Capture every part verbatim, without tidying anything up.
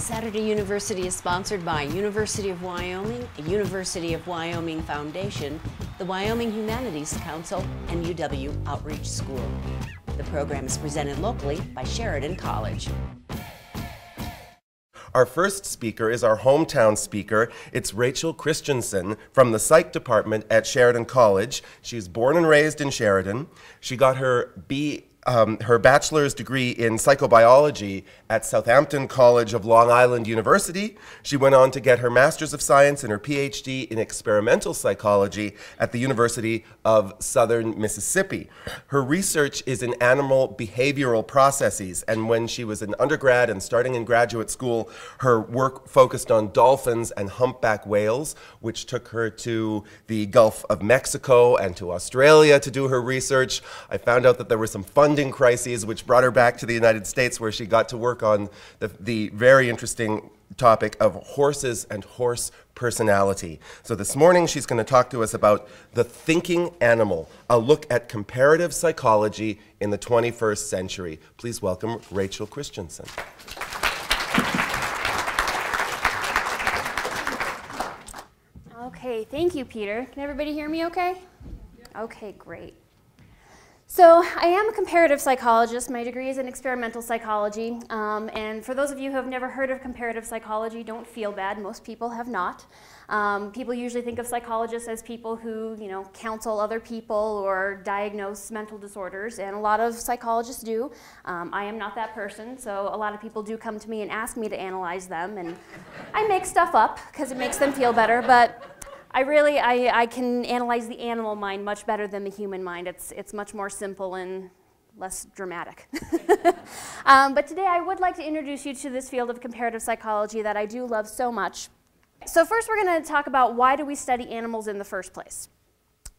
Saturday University is sponsored by University of Wyoming, the University of Wyoming Foundation, the Wyoming Humanities Council, and U W Outreach School. The program is presented locally by Sheridan College. Our first speaker is our hometown speaker. It's Rachel Kristiansen from the Psych Department at Sheridan College. She was born and raised in Sheridan. She got her B. Um, her bachelor's degree in psychobiology at Southampton College of Long Island University. She went on to get her master's of science and her PhD in experimental psychology at the University of Southern Mississippi. Her research is in animal behavioral processes, and when she was an undergrad and starting in graduate school, her work focused on dolphins and humpback whales, which took her to the Gulf of Mexico and to Australia to do her research. I found out that there were some fun funding crises, which brought her back to the United States, where she got to work on the, the very interesting topic of horses and horse personality. So this morning she's going to talk to us about the thinking animal, a look at comparative psychology in the twenty-first century. Please welcome Rachel Kristiansen. Okay, thank you, Peter. Can everybody hear me okay? Okay, great. So I am a comparative psychologist. My degree is in experimental psychology. Um, and for those of you who have never heard of comparative psychology, don't feel bad. Most people have not. Um, people usually think of psychologists as people who, you know, counsel other people or diagnose mental disorders, and a lot of psychologists do. Um, I am not that person, so a lot of people do come to me and ask me to analyze them, and I make stuff up because it makes them feel better. But I really, I, I can analyze the animal mind much better than the human mind. It's, it's much more simple and less dramatic. um, but today I would like to introduce you to this field of comparative psychology that I do love so much. So first we're going to talk about, why do we study animals in the first place?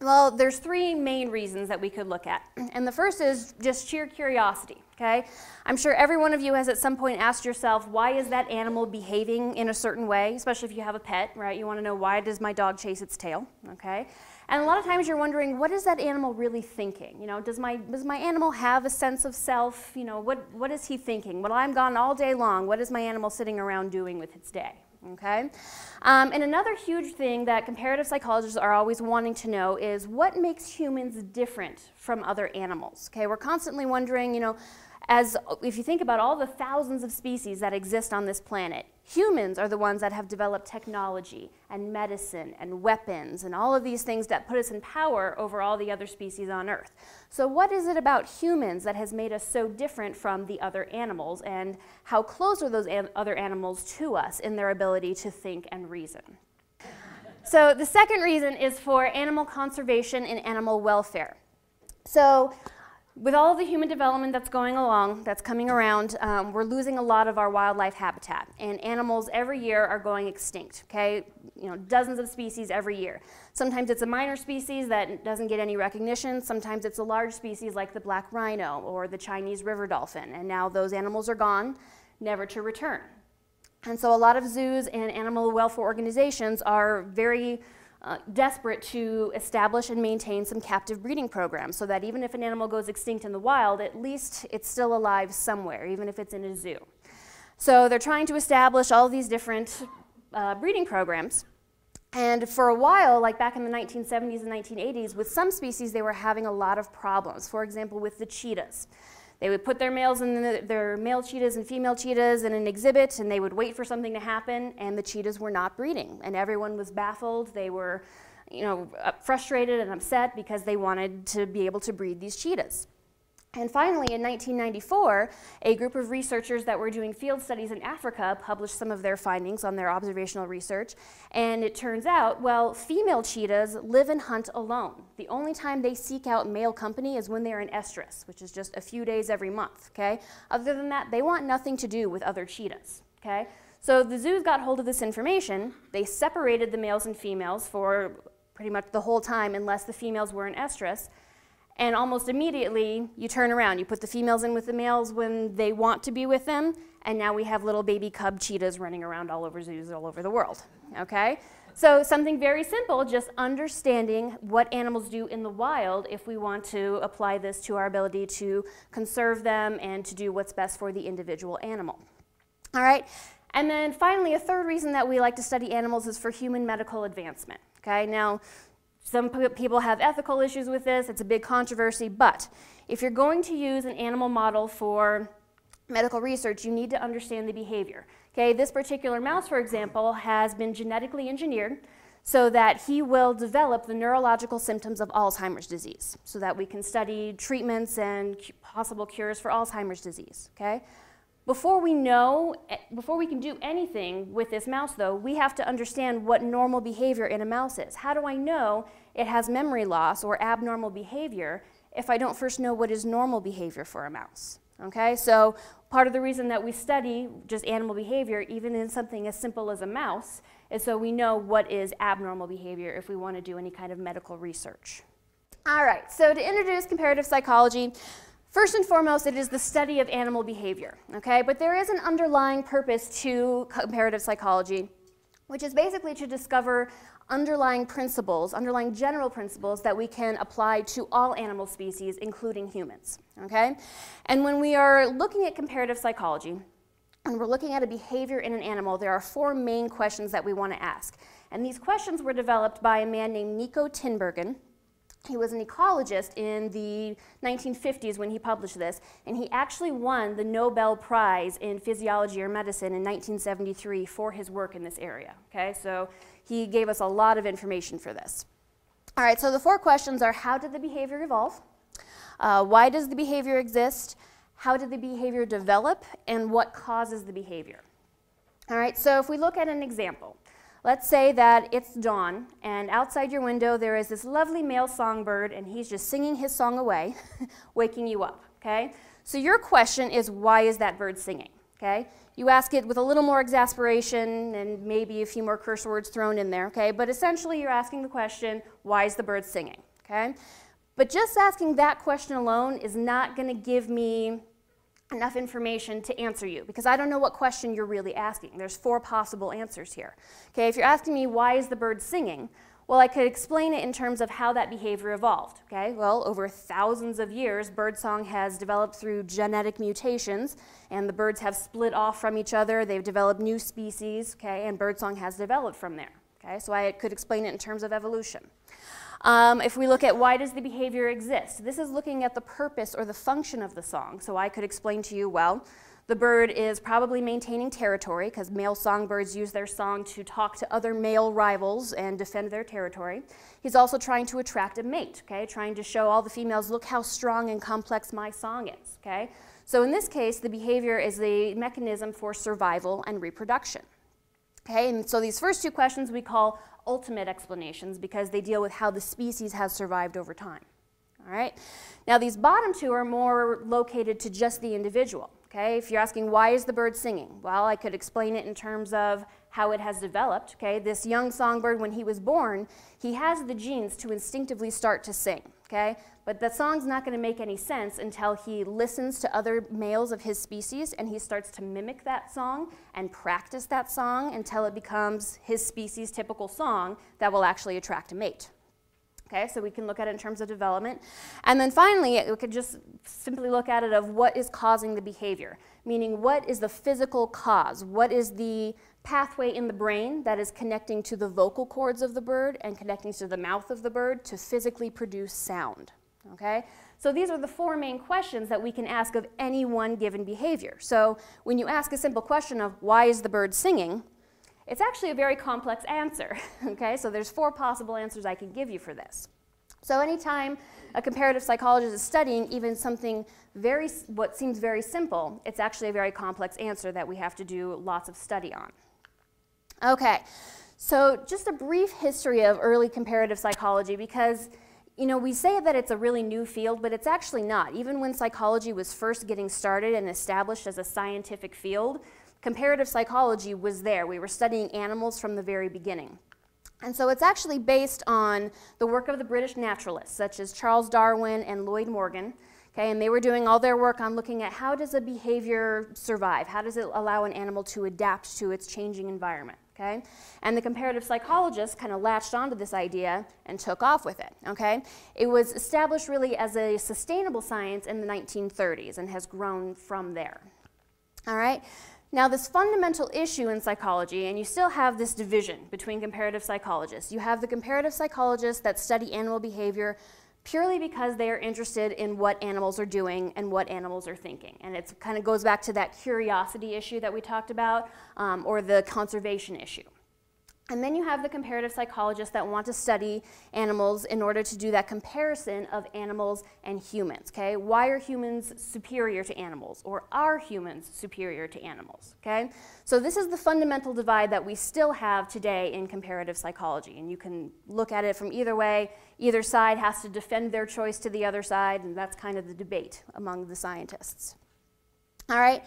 Well, there's three main reasons that we could look at. And the first is just sheer curiosity, okay? I'm sure every one of you has at some point asked yourself, why is that animal behaving in a certain way? Especially if you have a pet, right? You want to know, why does my dog chase its tail, okay? And a lot of times you're wondering, what is that animal really thinking? You know, does my, does my animal have a sense of self? You know, what, what is he thinking? Well, I'm gone all day long. What is my animal sitting around doing with its day? Okay, um, and another huge thing that comparative psychologists are always wanting to know is, what makes humans different from other animals? Okay, we're constantly wondering, you know, as if you think about all the thousands of species that exist on this planet, humans are the ones that have developed technology and medicine and weapons and all of these things that put us in power over all the other species on Earth. So what is it about humans that has made us so different from the other animals, and how close are those an- other animals to us in their ability to think and reason? So the second reason is for animal conservation and animal welfare. So with all of the human development that's going along, that's coming around, um, we're losing a lot of our wildlife habitat, and animals every year are going extinct, okay? You know, dozens of species every year. Sometimes it's a minor species that doesn't get any recognition, sometimes it's a large species like the black rhino or the Chinese river dolphin, and now those animals are gone, never to return. And so a lot of zoos and animal welfare organizations are very Uh, desperate to establish and maintain some captive breeding programs, so that even if an animal goes extinct in the wild, at least it's still alive somewhere, even if it's in a zoo. So they're trying to establish all these different uh, breeding programs. And for a while, like back in the nineteen seventies and nineteen eighties, with some species they were having a lot of problems. For example, with the cheetahs. They would put their males and the, their male cheetahs and female cheetahs in an exhibit, and they would wait for something to happen, and the cheetahs were not breeding. And everyone was baffled. They were, you know, frustrated and upset because they wanted to be able to breed these cheetahs. And finally, in nineteen ninety-four, a group of researchers that were doing field studies in Africa published some of their findings on their observational research, and it turns out, well, female cheetahs live and hunt alone. The only time they seek out male company is when they're in estrus, which is just a few days every month, okay? Other than that, they want nothing to do with other cheetahs, okay? So the zoos got hold of this information. They separated the males and females for pretty much the whole time, unless the females were in estrus. And almost immediately, you turn around. You put the females in with the males when they want to be with them, and now we have little baby cub cheetahs running around all over zoos all over the world, okay? So something very simple, just understanding what animals do in the wild if we want to apply this to our ability to conserve them and to do what's best for the individual animal. All right, And then finally, a third reason that we like to study animals is for human medical advancement. Okay, now some people have ethical issues with this, it's a big controversy, but if you're going to use an animal model for medical research, you need to understand the behavior. Okay, this particular mouse, for example, has been genetically engineered so that he will develop the neurological symptoms of Alzheimer's disease, so that we can study treatments and possible cures for Alzheimer's disease. Okay? Before we know, before we can do anything with this mouse, though, we have to understand what normal behavior in a mouse is. How do I know it has memory loss or abnormal behavior if I don't first know what is normal behavior for a mouse? Okay, so part of the reason that we study just animal behavior, even in something as simple as a mouse, is so we know what is abnormal behavior if we want to do any kind of medical research. All right, so to introduce comparative psychology, first and foremost, it is the study of animal behavior, okay? But there is an underlying purpose to comparative psychology, which is basically to discover underlying principles, underlying general principles that we can apply to all animal species, including humans, okay? And when we are looking at comparative psychology, and we're looking at a behavior in an animal, there are four main questions that we want to ask. And these questions were developed by a man named Niko Tinbergen. He was an ecologist in the nineteen fifties when he published this, and he actually won the Nobel Prize in Physiology or Medicine in nineteen seventy-three for his work in this area. Okay, so he gave us a lot of information for this. All right, so the four questions are: how did the behavior evolve? Uh, why does the behavior exist? How did the behavior develop? And what causes the behavior? All right, so if we look at an example, let's say that it's dawn, and outside your window there is this lovely male songbird, and he's just singing his song away, waking you up, okay? So your question is, why is that bird singing, okay? You ask it with a little more exasperation and maybe a few more curse words thrown in there, okay? But essentially you're asking the question, why is the bird singing, okay? But just asking that question alone is not going to give me enough information to answer you, because I don't know what question you're really asking. There's four possible answers here. Okay, if you're asking me why is the bird singing, well, I could explain it in terms of how that behavior evolved. Okay, well, over thousands of years, birdsong has developed through genetic mutations, and the birds have split off from each other. They've developed new species. Okay, and birdsong has developed from there. Okay, so I could explain it in terms of evolution. Um, if we look at why does the behavior exist, this is looking at the purpose or the function of the song. So I could explain to you, well, the bird is probably maintaining territory, because male songbirds use their song to talk to other male rivals and defend their territory. He's also trying to attract a mate, okay, trying to show all the females, look how strong and complex my song is, okay? So in this case, the behavior is the mechanism for survival and reproduction. Okay, and so these first two questions we call ultimate explanations, because they deal with how the species has survived over time. All right. Now these bottom two are more located to just the individual. Okay, if you're asking why is the bird singing, well, I could explain it in terms of how it has developed. Okay, this young songbird, when he was born, he has the genes to instinctively start to sing. Okay, but the song's not going to make any sense until he listens to other males of his species and he starts to mimic that song and practice that song until it becomes his species' typical song that will actually attract a mate. Okay, so we can look at it in terms of development. And then finally, we could just simply look at it of what is causing the behavior, meaning what is the physical cause? What is the pathway in the brain that is connecting to the vocal cords of the bird and connecting to the mouth of the bird to physically produce sound? Okay, so these are the four main questions that we can ask of any one given behavior. So when you ask a simple question of why is the bird singing, it's actually a very complex answer, okay? So there's four possible answers I can give you for this. So anytime a comparative psychologist is studying even something very, what seems very simple, it's actually a very complex answer that we have to do lots of study on. Okay, so just a brief history of early comparative psychology, because you know, we say that it's a really new field, but it's actually not. Even when psychology was first getting started and established as a scientific field, comparative psychology was there. We were studying animals from the very beginning. And so it's actually based on the work of the British naturalists, such as Charles Darwin and Lloyd Morgan. Okay, and they were doing all their work on looking at how does a behavior survive? How does it allow an animal to adapt to its changing environment? Okay? And the comparative psychologists kind of latched onto this idea and took off with it. Okay? It was established really as a sustainable science in the nineteen thirties and has grown from there. All right? Now, this fundamental issue in psychology, and you still have this division between comparative psychologists. You have the comparative psychologists that study animal behavior purely because they are interested in what animals are doing and what animals are thinking. And it kind of goes back to that curiosity issue that we talked about, um, or the conservation issue. And then you have the comparative psychologists that want to study animals in order to do that comparison of animals and humans, okay? Why are humans superior to animals, or are humans superior to animals, okay? So this is the fundamental divide that we still have today in comparative psychology, and you can look at it from either way. Either side has to defend their choice to the other side, and that's kind of the debate among the scientists. All right.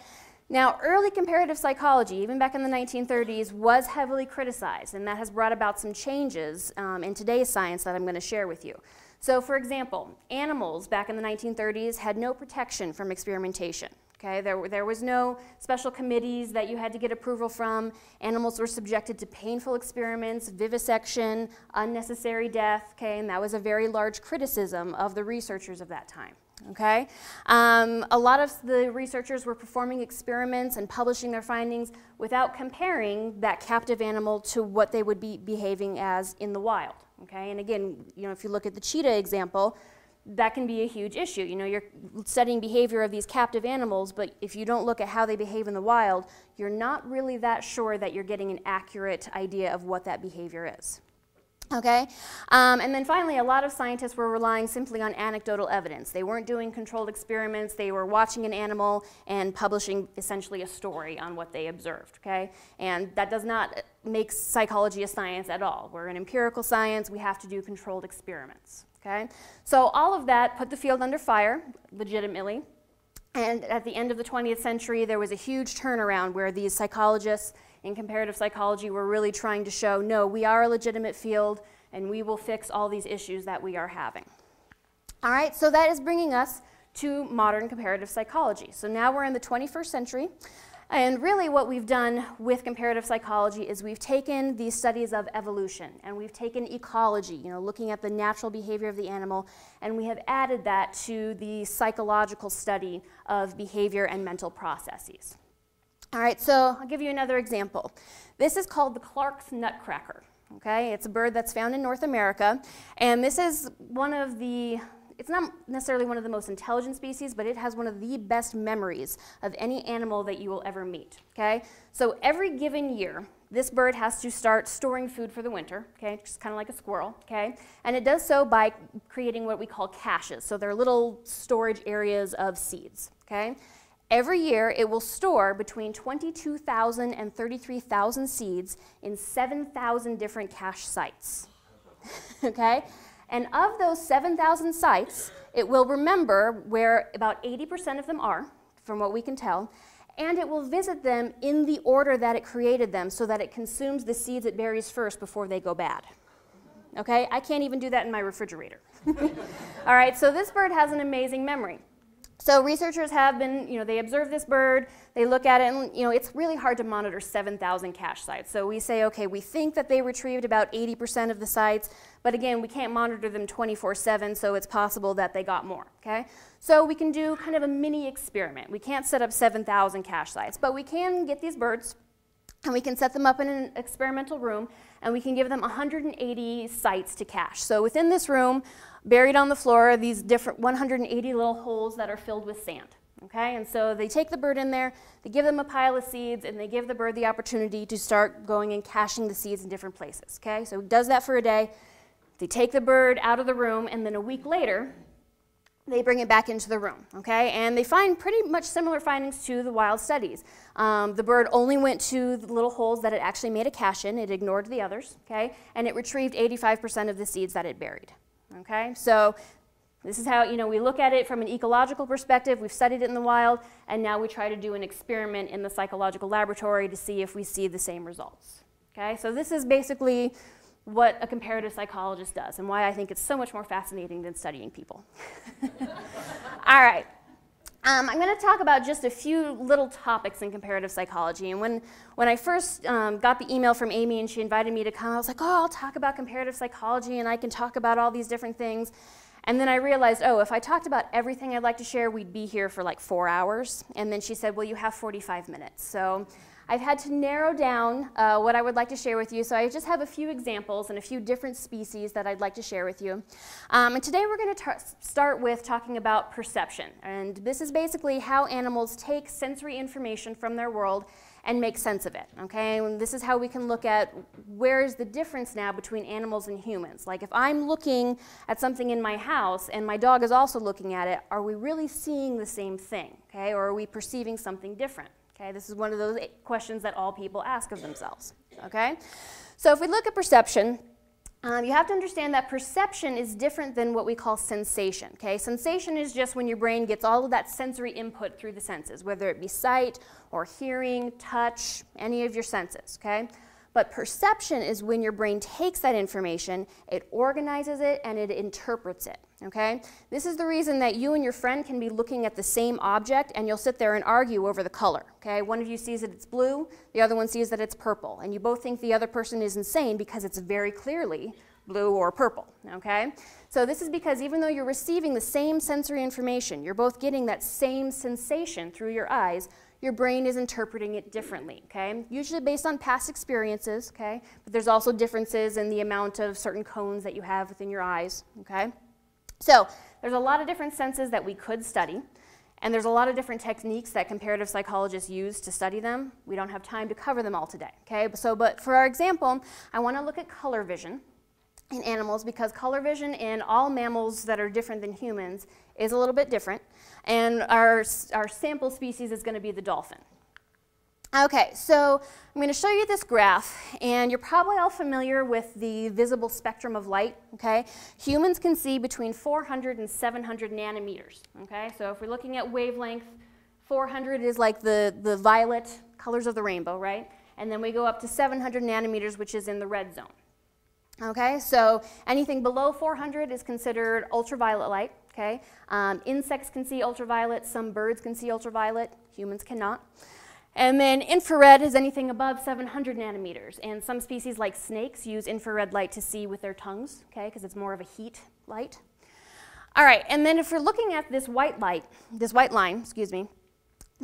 Now, early comparative psychology, even back in the nineteen thirties, was heavily criticized, and that has brought about some changes um, in today's science that I'm going to share with you. So, for example, animals back in the nineteen thirties had no protection from experimentation. Okay? There, there was no special committees that you had to get approval from. Animals were subjected to painful experiments, vivisection, unnecessary death, okay? And that was a very large criticism of the researchers of that time. Okay, um, a lot of the researchers were performing experiments and publishing their findings without comparing that captive animal to what they would be behaving as in the wild. Okay, and again, you know, if you look at the cheetah example, that can be a huge issue. You know, you're studying behavior of these captive animals, but if you don't look at how they behave in the wild, you're not really that sure that you're getting an accurate idea of what that behavior is. Okay, um, and then finally, a lot of scientists were relying simply on anecdotal evidence. They weren't doing controlled experiments. They were watching an animal and publishing essentially a story on what they observed. Okay, and that does not make psychology a science at all. We're an empirical science. We have to do controlled experiments. Okay, so all of that put the field under fire, legitimately. And at the end of the twentieth century, there was a huge turnaround where these psychologists in comparative psychology were really trying to show, no, we are a legitimate field and we will fix all these issues that we are having. All right, so that is bringing us to modern comparative psychology. So now we're in the twenty-first century. And really what we've done with comparative psychology is we've taken these studies of evolution and we've taken ecology, you know, looking at the natural behavior of the animal, and we have added that to the psychological study of behavior and mental processes. All right, so I'll give you another example. This is called the Clark's Nutcracker, okay? It's a bird that's found in North America, and this is one of the it's not necessarily one of the most intelligent species, but it has one of the best memories of any animal that you will ever meet, okay? So every given year, this bird has to start storing food for the winter, okay? Just kind of like a squirrel, okay? And it does so by creating what we call caches. So they're little storage areas of seeds, okay? Every year, it will store between twenty-two thousand and thirty-three thousand seeds in seven thousand different cache sites, okay? And of those seven thousand sites, it will remember where about eighty percent of them are, from what we can tell, and it will visit them in the order that it created them so that it consumes the seeds it buries first before they go bad. Okay, I can't even do that in my refrigerator. All right, so this bird has an amazing memory. So researchers have been, you know, they observe this bird, they look at it, and, you know, it's really hard to monitor seven thousand cache sites. So we say, okay, we think that they retrieved about eighty percent of the sites, but again, we can't monitor them twenty-four seven, so it's possible that they got more, okay? So we can do kind of a mini experiment. We can't set up seven thousand cache sites, but we can get these birds, and we can set them up in an experimental room, and we can give them one hundred eighty sites to cache. So within this room, buried on the floor, are these different one hundred eighty little holes that are filled with sand, okay? And so they take the bird in there, they give them a pile of seeds, and they give the bird the opportunity to start going and caching the seeds in different places, okay? So it does that for a day. They take the bird out of the room, and then a week later, they bring it back into the room, okay? And they find pretty much similar findings to the wild studies. Um, the bird only went to the little holes that it actually made a cache in. It ignored the others, okay? And it retrieved eighty-five percent of the seeds that it buried, okay? So this is how, you know, we look at it from an ecological perspective. We've studied it in the wild, and now we try to do an experiment in the psychological laboratory to see if we see the same results, okay? So this is basically what a comparative psychologist does and why I think it's so much more fascinating than studying people. All right. Um, I'm going to talk about just a few little topics in comparative psychology. And when, when I first um, got the email from Amy and she invited me to come, I was like, oh, I'll talk about comparative psychology and I can talk about all these different things. And then I realized, oh, if I talked about everything I'd like to share, we'd be here for like four hours. And then she said, well, you have forty-five minutes. So I've had to narrow down uh, what I would like to share with you. So I just have a few examples and a few different species that I'd like to share with you. Um, and today we're going to start with talking about perception. And this is basically how animals take sensory information from their world and make sense of it, okay? And this is how we can look at where is the difference now between animals and humans. Like if I'm looking at something in my house and my dog is also looking at it, are we really seeing the same thing, okay? Or are we perceiving something different, okay? This is one of those questions that all people ask of themselves, okay? So if we look at perception, Um, you have to understand that perception is different than what we call sensation, okay? Sensation is just when your brain gets all of that sensory input through the senses, whether it be sight or hearing, touch, any of your senses, okay? But perception is when your brain takes that information, it organizes it, and it interprets it, okay? This is the reason that you and your friend can be looking at the same object, and you'll sit there and argue over the color, okay? One of you sees that it's blue, the other one sees that it's purple, and you both think the other person is insane because it's very clearly blue or purple, okay? So this is because even though you're receiving the same sensory information, you're both getting that same sensation through your eyes, your brain is interpreting it differently, okay? Usually based on past experiences, okay? But there's also differences in the amount of certain cones that you have within your eyes, okay? So there's a lot of different senses that we could study, and there's a lot of different techniques that comparative psychologists use to study them. We don't have time to cover them all today, okay? So, but for our example, I want to look at color vision in animals, because color vision in all mammals that are different than humans is a little bit different, and our, our sample species is going to be the dolphin. Okay, so I'm going to show you this graph, and you're probably all familiar with the visible spectrum of light, okay? Humans can see between four hundred and seven hundred nanometers, okay? So if we're looking at wavelength, four hundred is like the, the violet colors of the rainbow, right? And then we go up to seven hundred nanometers, which is in the red zone. Okay, so anything below four hundred is considered ultraviolet light, okay? Um, insects can see ultraviolet, some birds can see ultraviolet, humans cannot. And then infrared is anything above seven hundred nanometers, and some species like snakes use infrared light to see with their tongues, okay, because it's more of a heat light. All right, and then if we're looking at this white light, this white line, excuse me,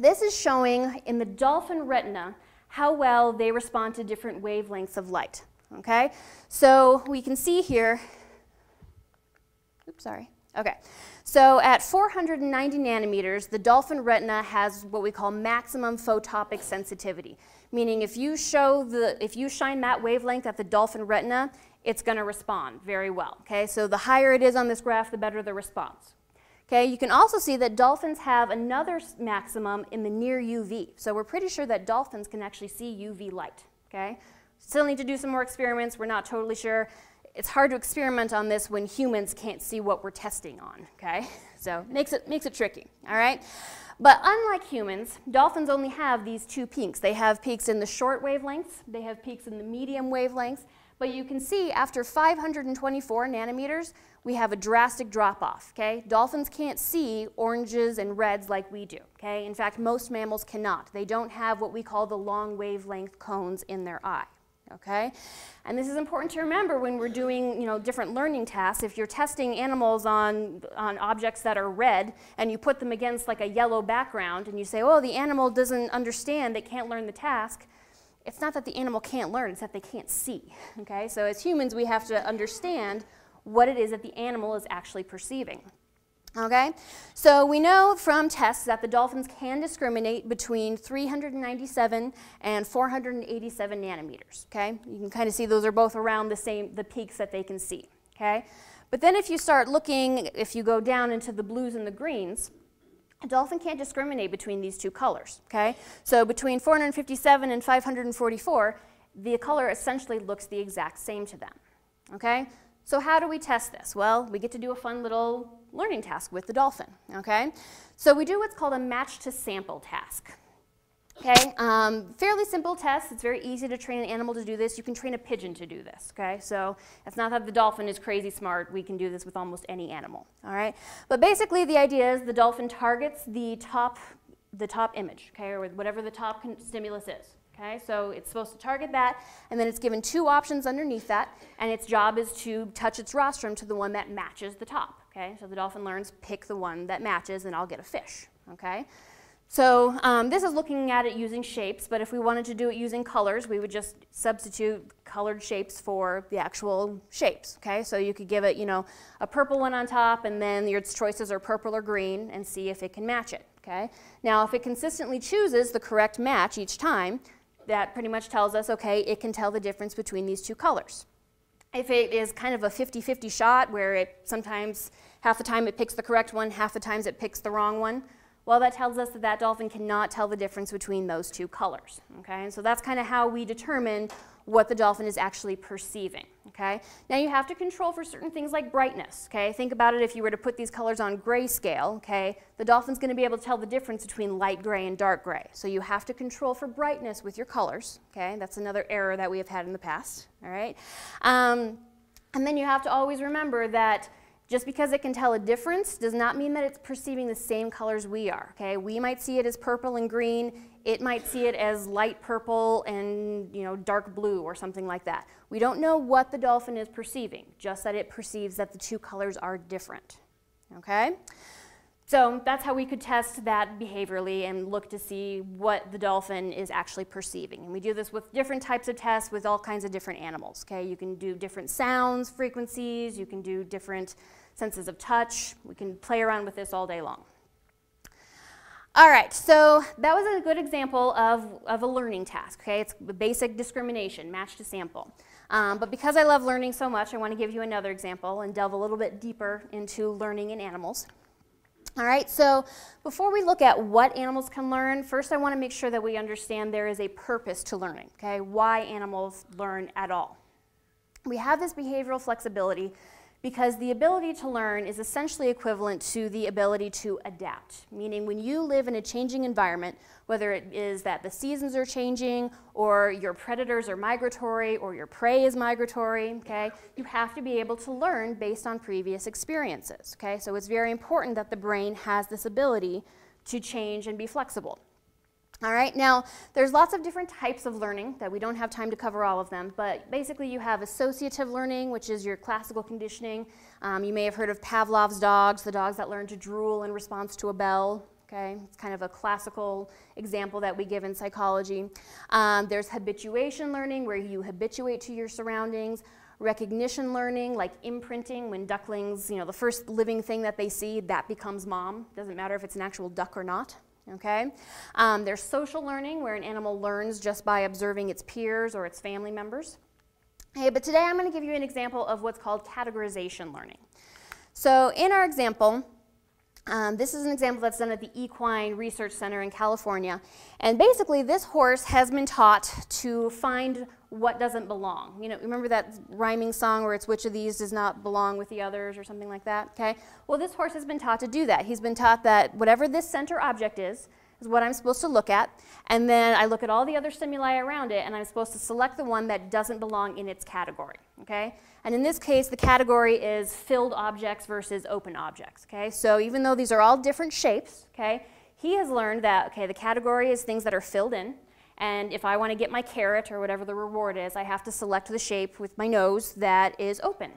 this is showing in the dolphin retina how well they respond to different wavelengths of light. Okay, so we can see here, oops, sorry, okay, so at four hundred ninety nanometers, the dolphin retina has what we call maximum photopic sensitivity, meaning if you show the, if you shine that wavelength at the dolphin retina, it's going to respond very well, okay? So the higher it is on this graph, the better the response. Okay, you can also see that dolphins have another maximum in the near U V, so we're pretty sure that dolphins can actually see U V light, okay? Still need to do some more experiments. We're not totally sure. It's hard to experiment on this when humans can't see what we're testing on, okay? So makes it makes it tricky, all right? But unlike humans, dolphins only have these two peaks. They have peaks in the short wavelengths. They have peaks in the medium wavelengths. But you can see after five hundred twenty-four nanometers, we have a drastic drop-off, okay? Dolphins can't see oranges and reds like we do, okay? In fact, most mammals cannot. They don't have what we call the long wavelength cones in their eye. Okay, and this is important to remember when we're doing, you know, different learning tasks. If you're testing animals on, on objects that are red and you put them against like a yellow background and you say, oh, the animal doesn't understand, they can't learn the task, it's not that the animal can't learn, it's that they can't see. Okay, so as humans we have to understand what it is that the animal is actually perceiving. Okay, so we know from tests that the dolphins can discriminate between three hundred ninety-seven and four hundred eighty-seven nanometers, okay? You can kind of see those are both around the same, the peaks that they can see, okay? But then if you start looking, if you go down into the blues and the greens, a dolphin can't discriminate between these two colors, okay? So between four hundred fifty-seven and five hundred forty-four, the color essentially looks the exact same to them, okay? So how do we test this? Well, we get to do a fun little learning task with the dolphin, okay? So we do what's called a match to sample task, okay? Um, fairly simple test. It's very easy to train an animal to do this. You can train a pigeon to do this, okay? So it's not that the dolphin is crazy smart. We can do this with almost any animal, all right? But basically the idea is the dolphin targets the top, the top image, okay, or whatever the top stimulus is. Okay, so it's supposed to target that, and then it's given two options underneath that, and its job is to touch its rostrum to the one that matches the top. Okay, so the dolphin learns, pick the one that matches and I'll get a fish. Okay, so um, this is looking at it using shapes, but if we wanted to do it using colors, we would just substitute colored shapes for the actual shapes. Okay, so you could give it, you know, a purple one on top and then your choices are purple or green and see if it can match it. Okay, now if it consistently chooses the correct match each time, that pretty much tells us, okay, it can tell the difference between these two colors. If it is kind of a fifty fifty shot where it sometimes, half the time it picks the correct one, half the times it picks the wrong one, well, that tells us that that dolphin cannot tell the difference between those two colors, okay? And so that's kind of how we determine what the dolphin is actually perceiving, okay? Now you have to control for certain things like brightness, okay? Think about it, if you were to put these colors on grayscale, okay, the dolphin's going to be able to tell the difference between light gray and dark gray. So you have to control for brightness with your colors, okay? That's another error that we have had in the past, all right? Um, and then you have to always remember that just because it can tell a difference does not mean that it's perceiving the same colors we are, okay? We might see it as purple and green, it might see it as light purple and, you know, dark blue or something like that. We don't know what the dolphin is perceiving, just that it perceives that the two colors are different, okay? So that's how we could test that behaviorally and look to see what the dolphin is actually perceiving. And we do this with different types of tests with all kinds of different animals, okay? You can do different sounds, frequencies, you can do different senses of touch. We can play around with this all day long. All right, so that was a good example of, of a learning task, okay? It's basic discrimination, match to sample. Um, but because I love learning so much, I want to give you another example and delve a little bit deeper into learning in animals. All right, so before we look at what animals can learn, first I want to make sure that we understand there is a purpose to learning, okay? Why animals learn at all. We have this behavioral flexibility because the ability to learn is essentially equivalent to the ability to adapt, meaning when you live in a changing environment, whether it is that the seasons are changing or your predators are migratory or your prey is migratory, okay, you have to be able to learn based on previous experiences, okay? So it's very important that the brain has this ability to change and be flexible. All right, now there's lots of different types of learning that we don't have time to cover all of them, but basically you have associative learning, which is your classical conditioning. Um, you may have heard of Pavlov's dogs, the dogs that learn to drool in response to a bell, okay? It's kind of a classical example that we give in psychology. Um, there's habituation learning, where you habituate to your surroundings. Recognition learning, like imprinting, when ducklings, you know, the first living thing that they see, that becomes mom. Doesn't matter if it's an actual duck or not. Okay, um, there's social learning, where an animal learns just by observing its peers or its family members. Hey, but today I'm going to give you an example of what's called categorization learning. So in our example, um, this is an example that's done at the Equine Research Center in California, and basically this horse has been taught to find what doesn't belong. You know, remember that rhyming song where it's which of these does not belong with the others or something like that, okay? Well, this horse has been taught to do that. He's been taught that whatever this center object is, is what I'm supposed to look at, and then I look at all the other stimuli around it and I'm supposed to select the one that doesn't belong in its category, okay? And in this case, the category is filled objects versus open objects, okay? So even though these are all different shapes, okay, he has learned that, okay, the category is things that are filled in, and if I want to get my carrot or whatever the reward is, I have to select the shape with my nose that is open.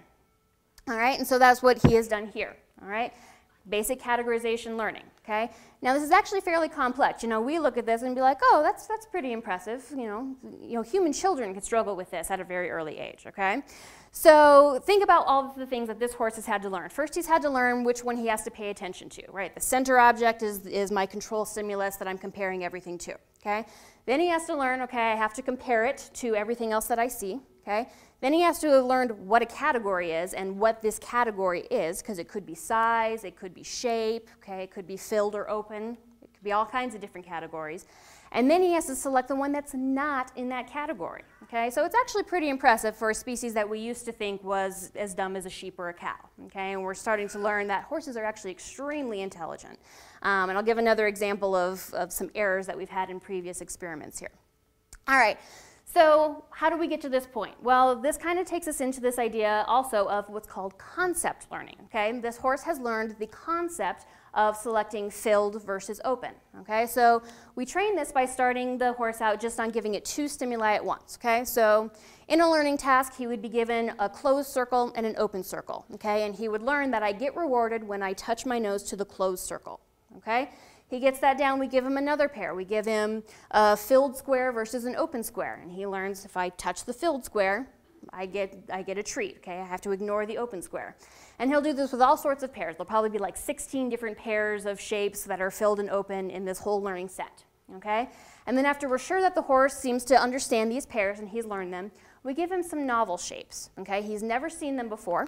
All right, and so that's what he has done here. All right, basic categorization learning. Okay, now this is actually fairly complex. You know, we look at this and be like, oh, that's that's pretty impressive. You know, you know, human children could struggle with this at a very early age. Okay, so think about all of the things that this horse has had to learn. First, he's had to learn which one he has to pay attention to. Right, the center object is is my control stimulus that I'm comparing everything to. Okay. Then he has to learn, okay, I have to compare it to everything else that I see, okay? Then he has to have learned what a category is and what this category is, because it could be size, it could be shape, okay, it could be filled or open, it could be all kinds of different categories. And then he has to select the one that's not in that category, okay? So it's actually pretty impressive for a species that we used to think was as dumb as a sheep or a cow, okay? And we're starting to learn that horses are actually extremely intelligent. Um, and I'll give another example of, of some errors that we've had in previous experiments here. All right, so how do we get to this point? Well, this kind of takes us into this idea also of what's called concept learning, okay? This horse has learned the concept of selecting filled versus open, okay? So we train this by starting the horse out just on giving it two stimuli at once, okay? So in a learning task, he would be given a closed circle and an open circle, okay? And he would learn that I get rewarded when I touch my nose to the closed circle, okay? He gets that down, we give him another pair. We give him a filled square versus an open square, and he learns if I touch the filled square, I get, I get a treat, okay? I have to ignore the open square. And he'll do this with all sorts of pairs. There'll probably be like sixteen different pairs of shapes that are filled and open in this whole learning set, okay? And then after we're sure that the horse seems to understand these pairs and he's learned them, we give him some novel shapes, okay? He's never seen them before,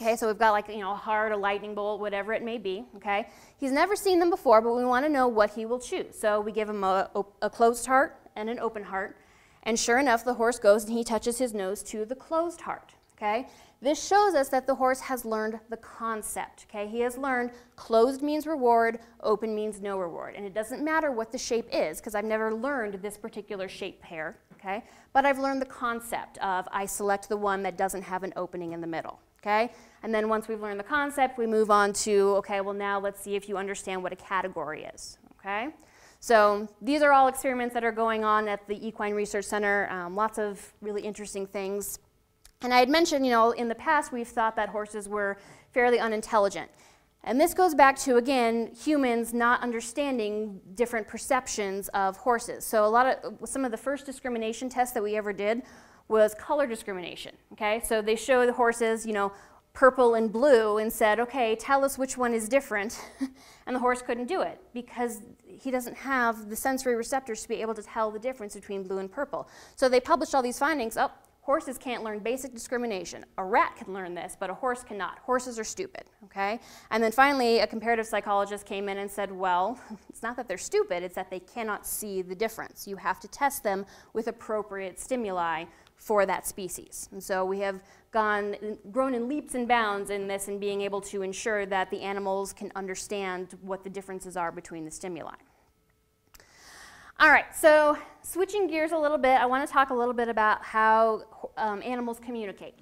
okay? So we've got like, you know, a heart, a lightning bolt, whatever it may be, okay? He's never seen them before, but we want to know what he will choose. So we give him a, a closed heart and an open heart. And sure enough, the horse goes and he touches his nose to the closed heart, okay? This shows us that the horse has learned the concept, okay? He has learned closed means reward, open means no reward. And it doesn't matter what the shape is, because I've never learned this particular shape pair, okay? But I've learned the concept of I select the one that doesn't have an opening in the middle, okay? And then once we've learned the concept, we move on to, okay, well now let's see if you understand what a category is, okay? So these are all experiments that are going on at the Equine Research Center, um, lots of really interesting things. And I had mentioned, you know, in the past we've thought that horses were fairly unintelligent. And this goes back to, again, humans not understanding different perceptions of horses. So a lot of, some of the first discrimination tests that we ever did was color discrimination, okay? So they show the horses, you know, purple and blue and said, okay, tell us which one is different, and the horse couldn't do it because he doesn't have the sensory receptors to be able to tell the difference between blue and purple. So they published all these findings. Oh, horses can't learn basic discrimination. A rat can learn this, but a horse cannot. Horses are stupid, okay? And then finally, a comparative psychologist came in and said, well, it's not that they're stupid, it's that they cannot see the difference. You have to test them with appropriate stimuli for that species. And so we have gone, grown in leaps and bounds in this and being able to ensure that the animals can understand what the differences are between the stimuli. All right, so switching gears a little bit, I want to talk a little bit about how um, animals communicate.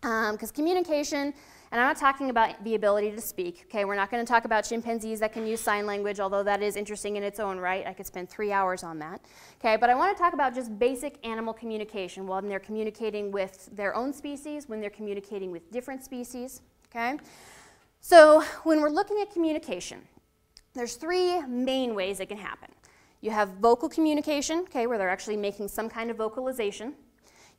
Because um, communication, and I'm not talking about the ability to speak, okay? We're not going to talk about chimpanzees that can use sign language, although that is interesting in its own right. I could spend three hours on that, okay? But I want to talk about just basic animal communication when they're communicating with their own species, when they're communicating with different species, okay? So when we're looking at communication, there's three main ways it can happen. You have vocal communication, okay, where they're actually making some kind of vocalization.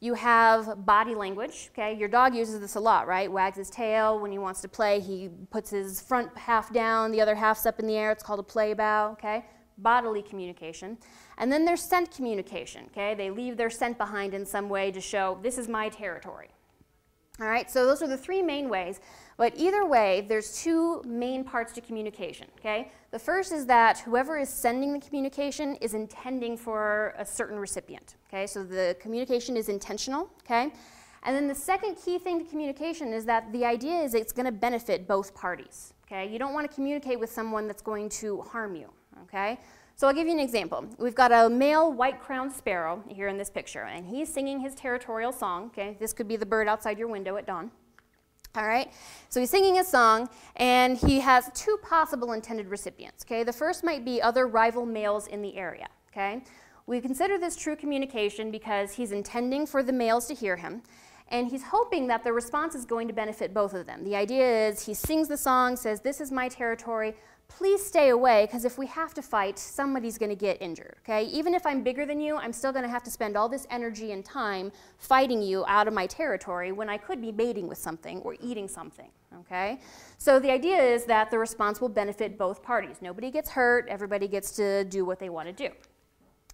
You have body language, okay? Your dog uses this a lot, right? Wags his tail when he wants to play. He puts his front half down, the other half's up in the air. It's called a play bow, okay? Bodily communication. And then there's scent communication, okay? They leave their scent behind in some way to show, this is my territory. All right, so those are the three main ways. But either way, there's two main parts to communication, okay? The first is that whoever is sending the communication is intending for a certain recipient, okay? So the communication is intentional, okay? And then the second key thing to communication is that the idea is it's going to benefit both parties, okay? You don't want to communicate with someone that's going to harm you, okay? So I'll give you an example. We've got a male white-crowned sparrow here in this picture, and he's singing his territorial song, okay? This could be the bird outside your window at dawn. All right, so he's singing his song, and he has two possible intended recipients, okay? The first might be other rival males in the area, okay? We consider this true communication because he's intending for the males to hear him, and he's hoping that the response is going to benefit both of them. The idea is he sings the song, says, this is my territory, please stay away, because if we have to fight, somebody's gonna get injured, okay? Even if I'm bigger than you, I'm still gonna have to spend all this energy and time fighting you out of my territory when I could be mating with something or eating something, okay? So the idea is that the response will benefit both parties. Nobody gets hurt, everybody gets to do what they wanna do.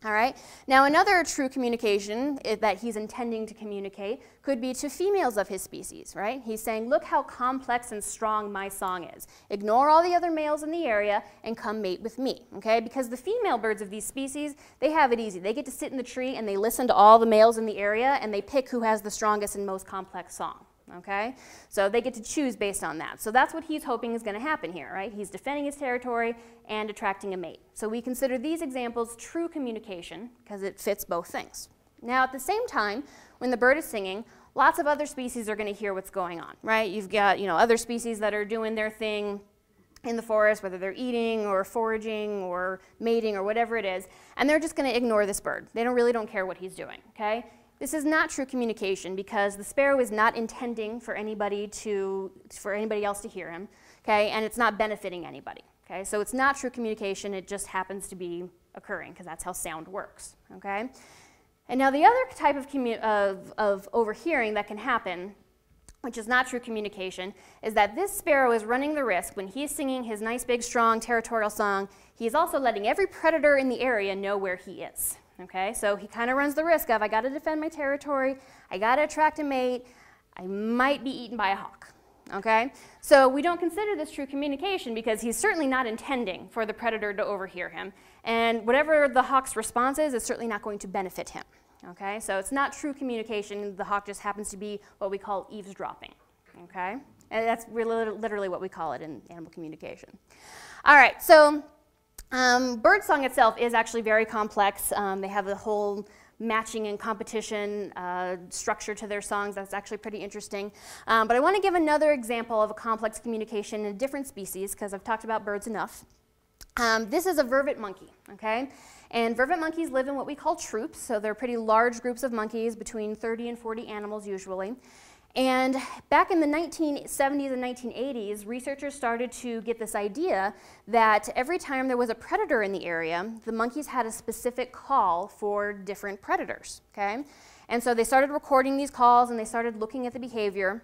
All right, now another true communication that he's intending to communicate could be to females of his species, right? He's saying, look how complex and strong my song is. Ignore all the other males in the area and come mate with me, okay? Because the female birds of these species, they have it easy. They get to sit in the tree and they listen to all the males in the area and they pick who has the strongest and most complex song. Okay, so they get to choose based on that. So that's what he's hoping is going to happen here, right? He's defending his territory and attracting a mate. So we consider these examples true communication because it fits both things. Now at the same time, when the bird is singing, lots of other species are going to hear what's going on, right? You've got, you know, other species that are doing their thing. in the forest, whether they're eating or foraging or mating or whatever it is, and they're just going to ignore this bird. They don't really don't care what he's doing, okay? This is not true communication because the sparrow is not intending for anybody to, for anybody else to hear him, okay? And it's not benefiting anybody, okay? So it's not true communication, it just happens to be occurring because that's how sound works, okay? And now the other type of, commu of, of overhearing that can happen, which is not true communication, is that this sparrow is running the risk when he's singing his nice, big, strong, territorial song, he's also letting every predator in the area know where he is, okay? So he kind of runs the risk of, I gotta defend my territory, I gotta attract a mate, I might be eaten by a hawk, okay? So we don't consider this true communication because he's certainly not intending for the predator to overhear him, and whatever the hawk's response is, is certainly not going to benefit him. Okay, so it's not true communication, the hawk just happens to be what we call eavesdropping, okay? And that's really literally what we call it in animal communication. All right, so um, bird song itself is actually very complex. Um, they have a whole matching and competition uh, structure to their songs. That's actually pretty interesting. Um, but I want to give another example of a complex communication in a different species because I've talked about birds enough. Um, this is a vervet monkey, okay? And vervet monkeys live in what we call troops, so they're pretty large groups of monkeys, between thirty and forty animals usually. And back in the nineteen seventies and nineteen eighties, researchers started to get this idea that every time there was a predator in the area, the monkeys had a specific call for different predators, okay? And so they started recording these calls and they started looking at the behavior.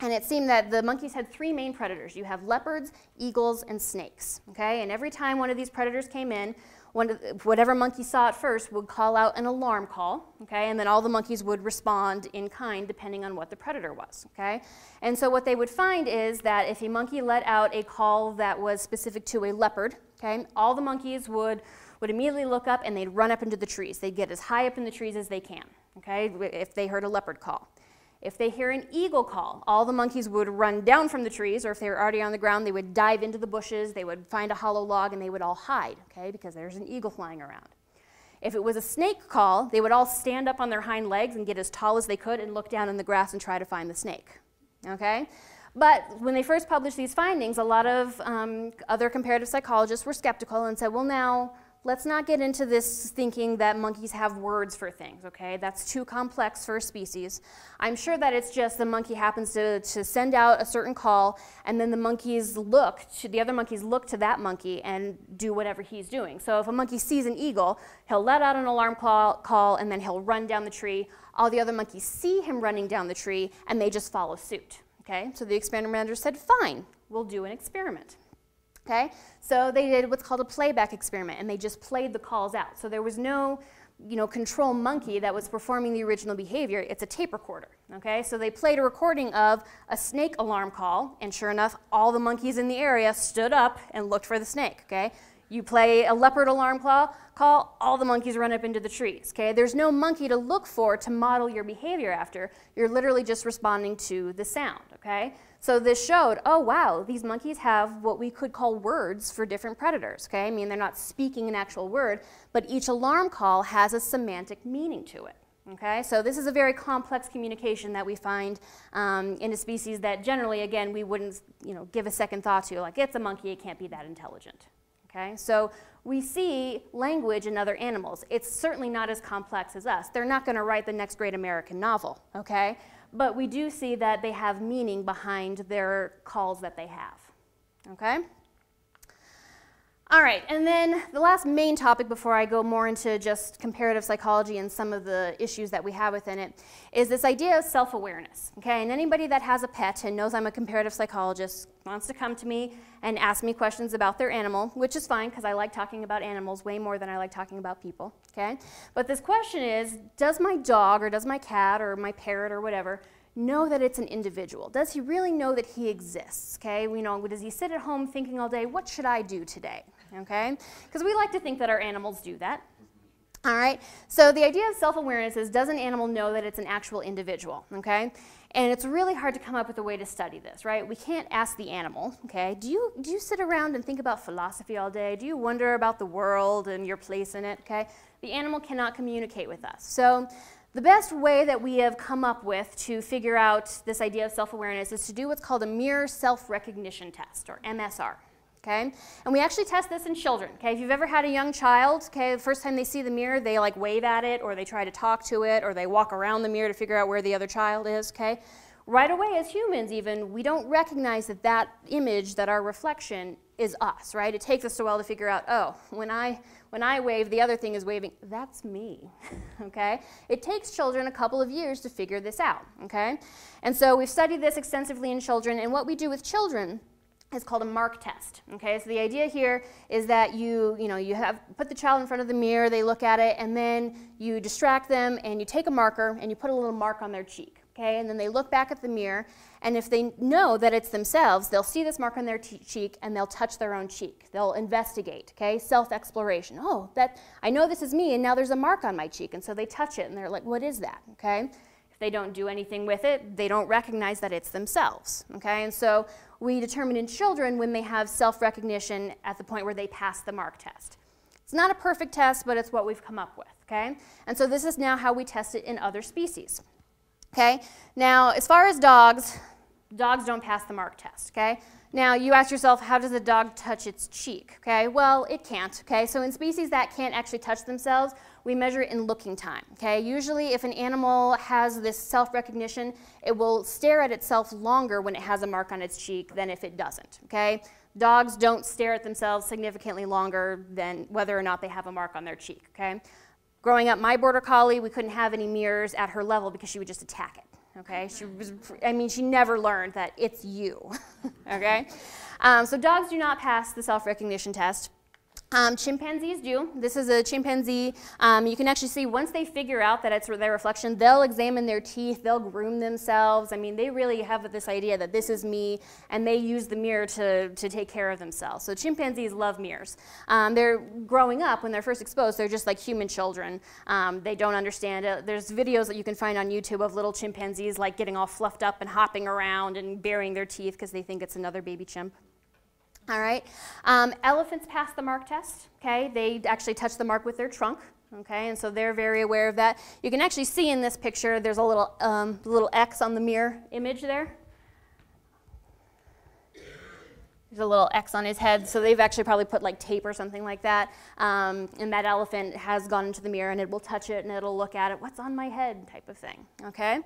And it seemed that the monkeys had three main predators. You have leopards, eagles, and snakes, okay? And every time one of these predators came in, one of the, whatever monkey saw it first would call out an alarm call, okay? And then all the monkeys would respond in kind depending on what the predator was, okay? And so what they would find is that if a monkey let out a call that was specific to a leopard, okay, all the monkeys would, would immediately look up and they'd run up into the trees. They'd get as high up in the trees as they can, okay, if they heard a leopard call. If they hear an eagle call, all the monkeys would run down from the trees, or if they were already on the ground, they would dive into the bushes, they would find a hollow log, and they would all hide, okay, because there's an eagle flying around. If it was a snake call, they would all stand up on their hind legs and get as tall as they could and look down in the grass and try to find the snake, okay? But when they first published these findings, a lot of um, other comparative psychologists were skeptical and said, well, now, let's not get into this thinking that monkeys have words for things, okay? That's too complex for a species. I'm sure that it's just the monkey happens to, to send out a certain call, and then the monkeys look, to, the other monkeys look to that monkey and do whatever he's doing. So if a monkey sees an eagle, he'll let out an alarm call, call and then he'll run down the tree. All the other monkeys see him running down the tree, and they just follow suit, okay? So the experimenter said, fine, we'll do an experiment. Okay, so they did what's called a playback experiment, and they just played the calls out. So there was no, you know, control monkey that was performing the original behavior. It's a tape recorder, okay? So they played a recording of a snake alarm call, and sure enough, all the monkeys in the area stood up and looked for the snake, okay? You play a leopard alarm call, all the monkeys run up into the trees, okay? There's no monkey to look for to model your behavior after. You're literally just responding to the sound, okay? So this showed, oh wow, these monkeys have what we could call words for different predators, okay? I mean, they're not speaking an actual word, but each alarm call has a semantic meaning to it, okay? So this is a very complex communication that we find um, in a species that generally, again, we wouldn't, you know, give a second thought to, like, it's a monkey, it can't be that intelligent, okay? So we see language in other animals. It's certainly not as complex as us. They're not gonna write the next great American novel, okay? But we do see that they have meaning behind their calls that they have, okay? All right, and then the last main topic before I go more into just comparative psychology and some of the issues that we have within it is this idea of self-awareness, okay? And anybody that has a pet and knows I'm a comparative psychologist wants to come to me and ask me questions about their animal, which is fine because I like talking about animals way more than I like talking about people, okay? But this question is, does my dog or does my cat or my parrot or whatever know that it's an individual? Does he really know that he exists, okay? We know, does he sit at home thinking all day, what should I do today, okay? Because we like to think that our animals do that, all right? So the idea of self-awareness is, does an animal know that it's an actual individual, okay? And it's really hard to come up with a way to study this, right? We can't ask the animal, okay? Do you, do you sit around and think about philosophy all day? Do you wonder about the world and your place in it, okay? The animal cannot communicate with us. So the best way that we have come up with to figure out this idea of self-awareness is to do what's called a mirror self-recognition test, or M S R, okay? And we actually test this in children, okay? If you've ever had a young child, okay, the first time they see the mirror, they like wave at it, or they try to talk to it, or they walk around the mirror to figure out where the other child is, okay? Right away, as humans even, we don't recognize that that image, that our reflection, is us, right? It takes us a while to figure out, oh, when I, when I wave, the other thing is waving, that's me, okay? It takes children a couple of years to figure this out, okay? And so we've studied this extensively in children, and what we do with children is called a mark test, okay? So the idea here is that you, you know, you have put the child in front of the mirror, they look at it, and then you distract them, and you take a marker, and you put a little mark on their cheek. Okay, and then they look back at the mirror, and if they know that it's themselves, they'll see this mark on their cheek and they'll touch their own cheek. They'll investigate, okay, self-exploration. Oh, that, I know this is me, and now there's a mark on my cheek, and so they touch it, and they're like, what is that, okay? If they don't do anything with it, they don't recognize that it's themselves, okay? And so we determine in children when they have self-recognition at the point where they pass the mark test. It's not a perfect test, but it's what we've come up with, okay? And so this is now how we test it in other species. Okay, now as far as dogs, dogs don't pass the mark test, okay? Now you ask yourself, how does a dog touch its cheek, okay? Well, it can't, okay? So in species that can't actually touch themselves, we measure it in looking time, okay? Usually if an animal has this self-recognition, it will stare at itself longer when it has a mark on its cheek than if it doesn't, okay? Dogs don't stare at themselves significantly longer than whether or not they have a mark on their cheek, okay? Growing up, my border collie, we couldn't have any mirrors at her level because she would just attack it, okay? She was, I mean, she never learned that it's you, okay? Um, so dogs do not pass the self-recognition test. Um, chimpanzees do. This is a chimpanzee. Um, you can actually see once they figure out that it's their reflection, they'll examine their teeth, they'll groom themselves. I mean, they really have this idea that this is me, and they use the mirror to, to take care of themselves. So chimpanzees love mirrors. Um, they're growing up, when they're first exposed, they're just like human children. Um, they don't understand it. There's videos that you can find on YouTube of little chimpanzees like getting all fluffed up and hopping around and baring their teeth because they think it's another baby chimp. All right, um, elephants pass the mark test, okay? They actually touch the mark with their trunk, okay? And so they're very aware of that. You can actually see in this picture, there's a little, um, little X on the mirror image there. There's a little X on his head, so they've actually probably put like tape or something like that. Um, and that elephant has gone into the mirror, and it will touch it, and it'll look at it, what's on my head type of thing, okay?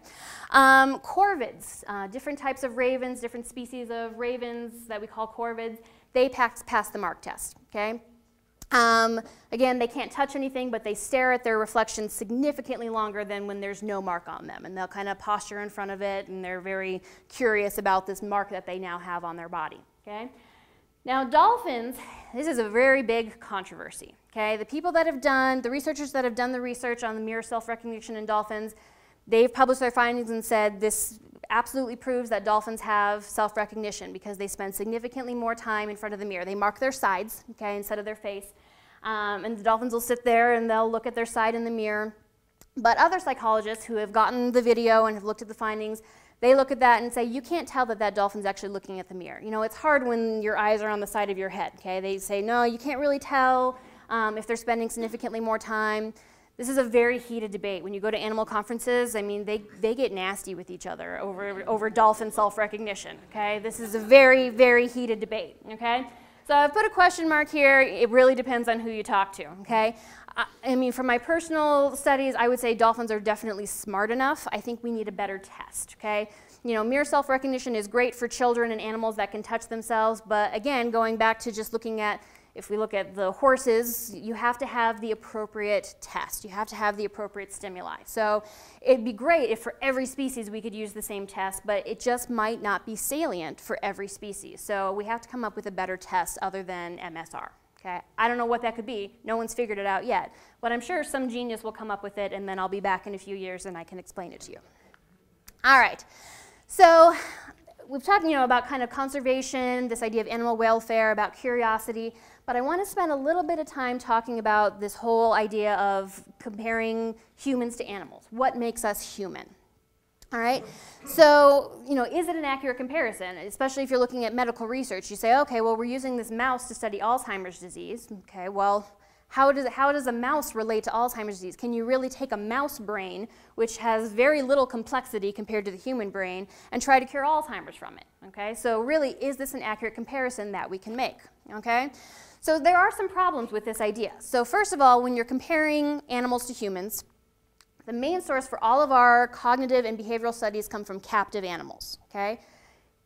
Um, corvids, uh, different types of ravens, different species of ravens that we call corvids, they pass, pass the mark test, okay? Um, again, they can't touch anything, but they stare at their reflection significantly longer than when there's no mark on them, and they'll kind of posture in front of it, and they're very curious about this mark that they now have on their body. Okay. Now dolphins, this is a very big controversy. Okay, the people that have done, the researchers that have done the research on the mirror self-recognition in dolphins, they've published their findings and said this absolutely proves that dolphins have self-recognition because they spend significantly more time in front of the mirror. They mark their sides, okay, instead of their face, um, and the dolphins will sit there and they'll look at their side in the mirror. But other psychologists who have gotten the video and have looked at the findings, they look at that and say, you can't tell that that dolphin's actually looking at the mirror. You know, it's hard when your eyes are on the side of your head, okay? They say, no, you can't really tell um, if they're spending significantly more time. This is a very heated debate. When you go to animal conferences, I mean, they, they get nasty with each other over, over dolphin self-recognition, okay? This is a very, very heated debate, okay? So I've put a question mark here. It really depends on who you talk to, okay? I, I mean, from my personal studies, I would say dolphins are definitely smart enough. I think we need a better test, okay? You know, mirror self-recognition is great for children and animals that can touch themselves, but again, going back to just looking at, if we look at the horses, you have to have the appropriate test. You have to have the appropriate stimuli. So it'd be great if for every species we could use the same test, but it just might not be salient for every species. So we have to come up with a better test other than M S R, okay? I don't know what that could be. No one's figured it out yet, but I'm sure some genius will come up with it, and then I'll be back in a few years and I can explain it to you. All right, so we've talked, you know, about kind of conservation, this idea of animal welfare, about curiosity, but I want to spend a little bit of time talking about this whole idea of comparing humans to animals. What makes us human? All right, so, you know, is it an accurate comparison? Especially if you're looking at medical research, you say, okay, well, we're using this mouse to study Alzheimer's disease. Okay, well, How does, how does a mouse relate to Alzheimer's disease? Can you really take a mouse brain, which has very little complexity compared to the human brain, and try to cure Alzheimer's from it? Okay, so really, is this an accurate comparison that we can make? Okay, so there are some problems with this idea. So first of all, when you're comparing animals to humans, the main source for all of our cognitive and behavioral studies come from captive animals. Okay.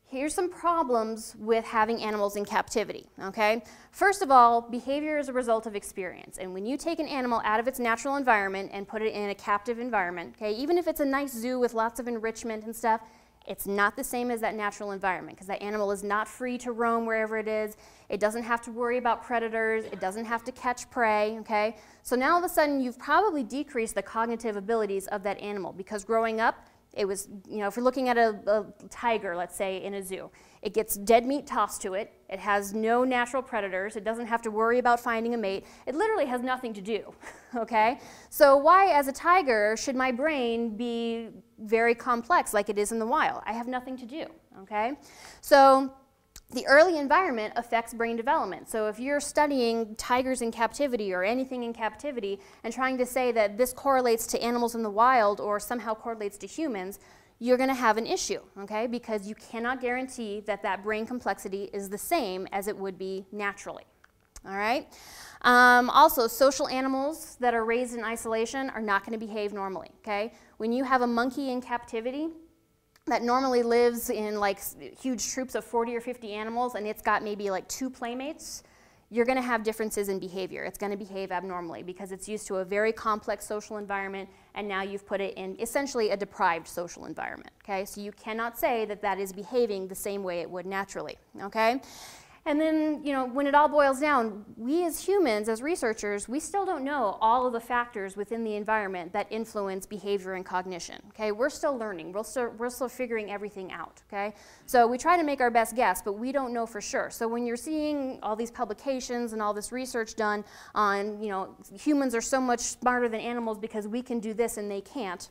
Here's some problems with having animals in captivity, okay? First of all, behavior is a result of experience. And when you take an animal out of its natural environment and put it in a captive environment, okay, even if it's a nice zoo with lots of enrichment and stuff, it's not the same as that natural environment because that animal is not free to roam wherever it is. It doesn't have to worry about predators. It doesn't have to catch prey, okay? So now all of a sudden, you've probably decreased the cognitive abilities of that animal because growing up, it was, you know, if we're looking at a, a tiger, let's say, in a zoo, it gets dead meat tossed to it. It has no natural predators. It doesn't have to worry about finding a mate. It literally has nothing to do, okay? So why, as a tiger, should my brain be very complex like it is in the wild? I have nothing to do, okay? So the early environment affects brain development. So if you're studying tigers in captivity or anything in captivity and trying to say that this correlates to animals in the wild or somehow correlates to humans, you're going to have an issue, okay? Because you cannot guarantee that that brain complexity is the same as it would be naturally, all right? Um, also, social animals that are raised in isolation are not going to behave normally, okay? When you have a monkey in captivity, that normally lives in like huge troops of forty or fifty animals and it's got maybe like two playmates, you're going to have differences in behavior. It's going to behave abnormally because it's used to a very complex social environment and now you've put it in essentially a deprived social environment, okay? So you cannot say that that is behaving the same way it would naturally, okay? And then, you know, when it all boils down, we as humans, as researchers, we still don't know all of the factors within the environment that influence behavior and cognition, okay? We're still learning. We're still, we're still figuring everything out, okay? So we try to make our best guess, but we don't know for sure. So when you're seeing all these publications and all this research done on, you know, humans are so much smarter than animals because we can do this and they can't,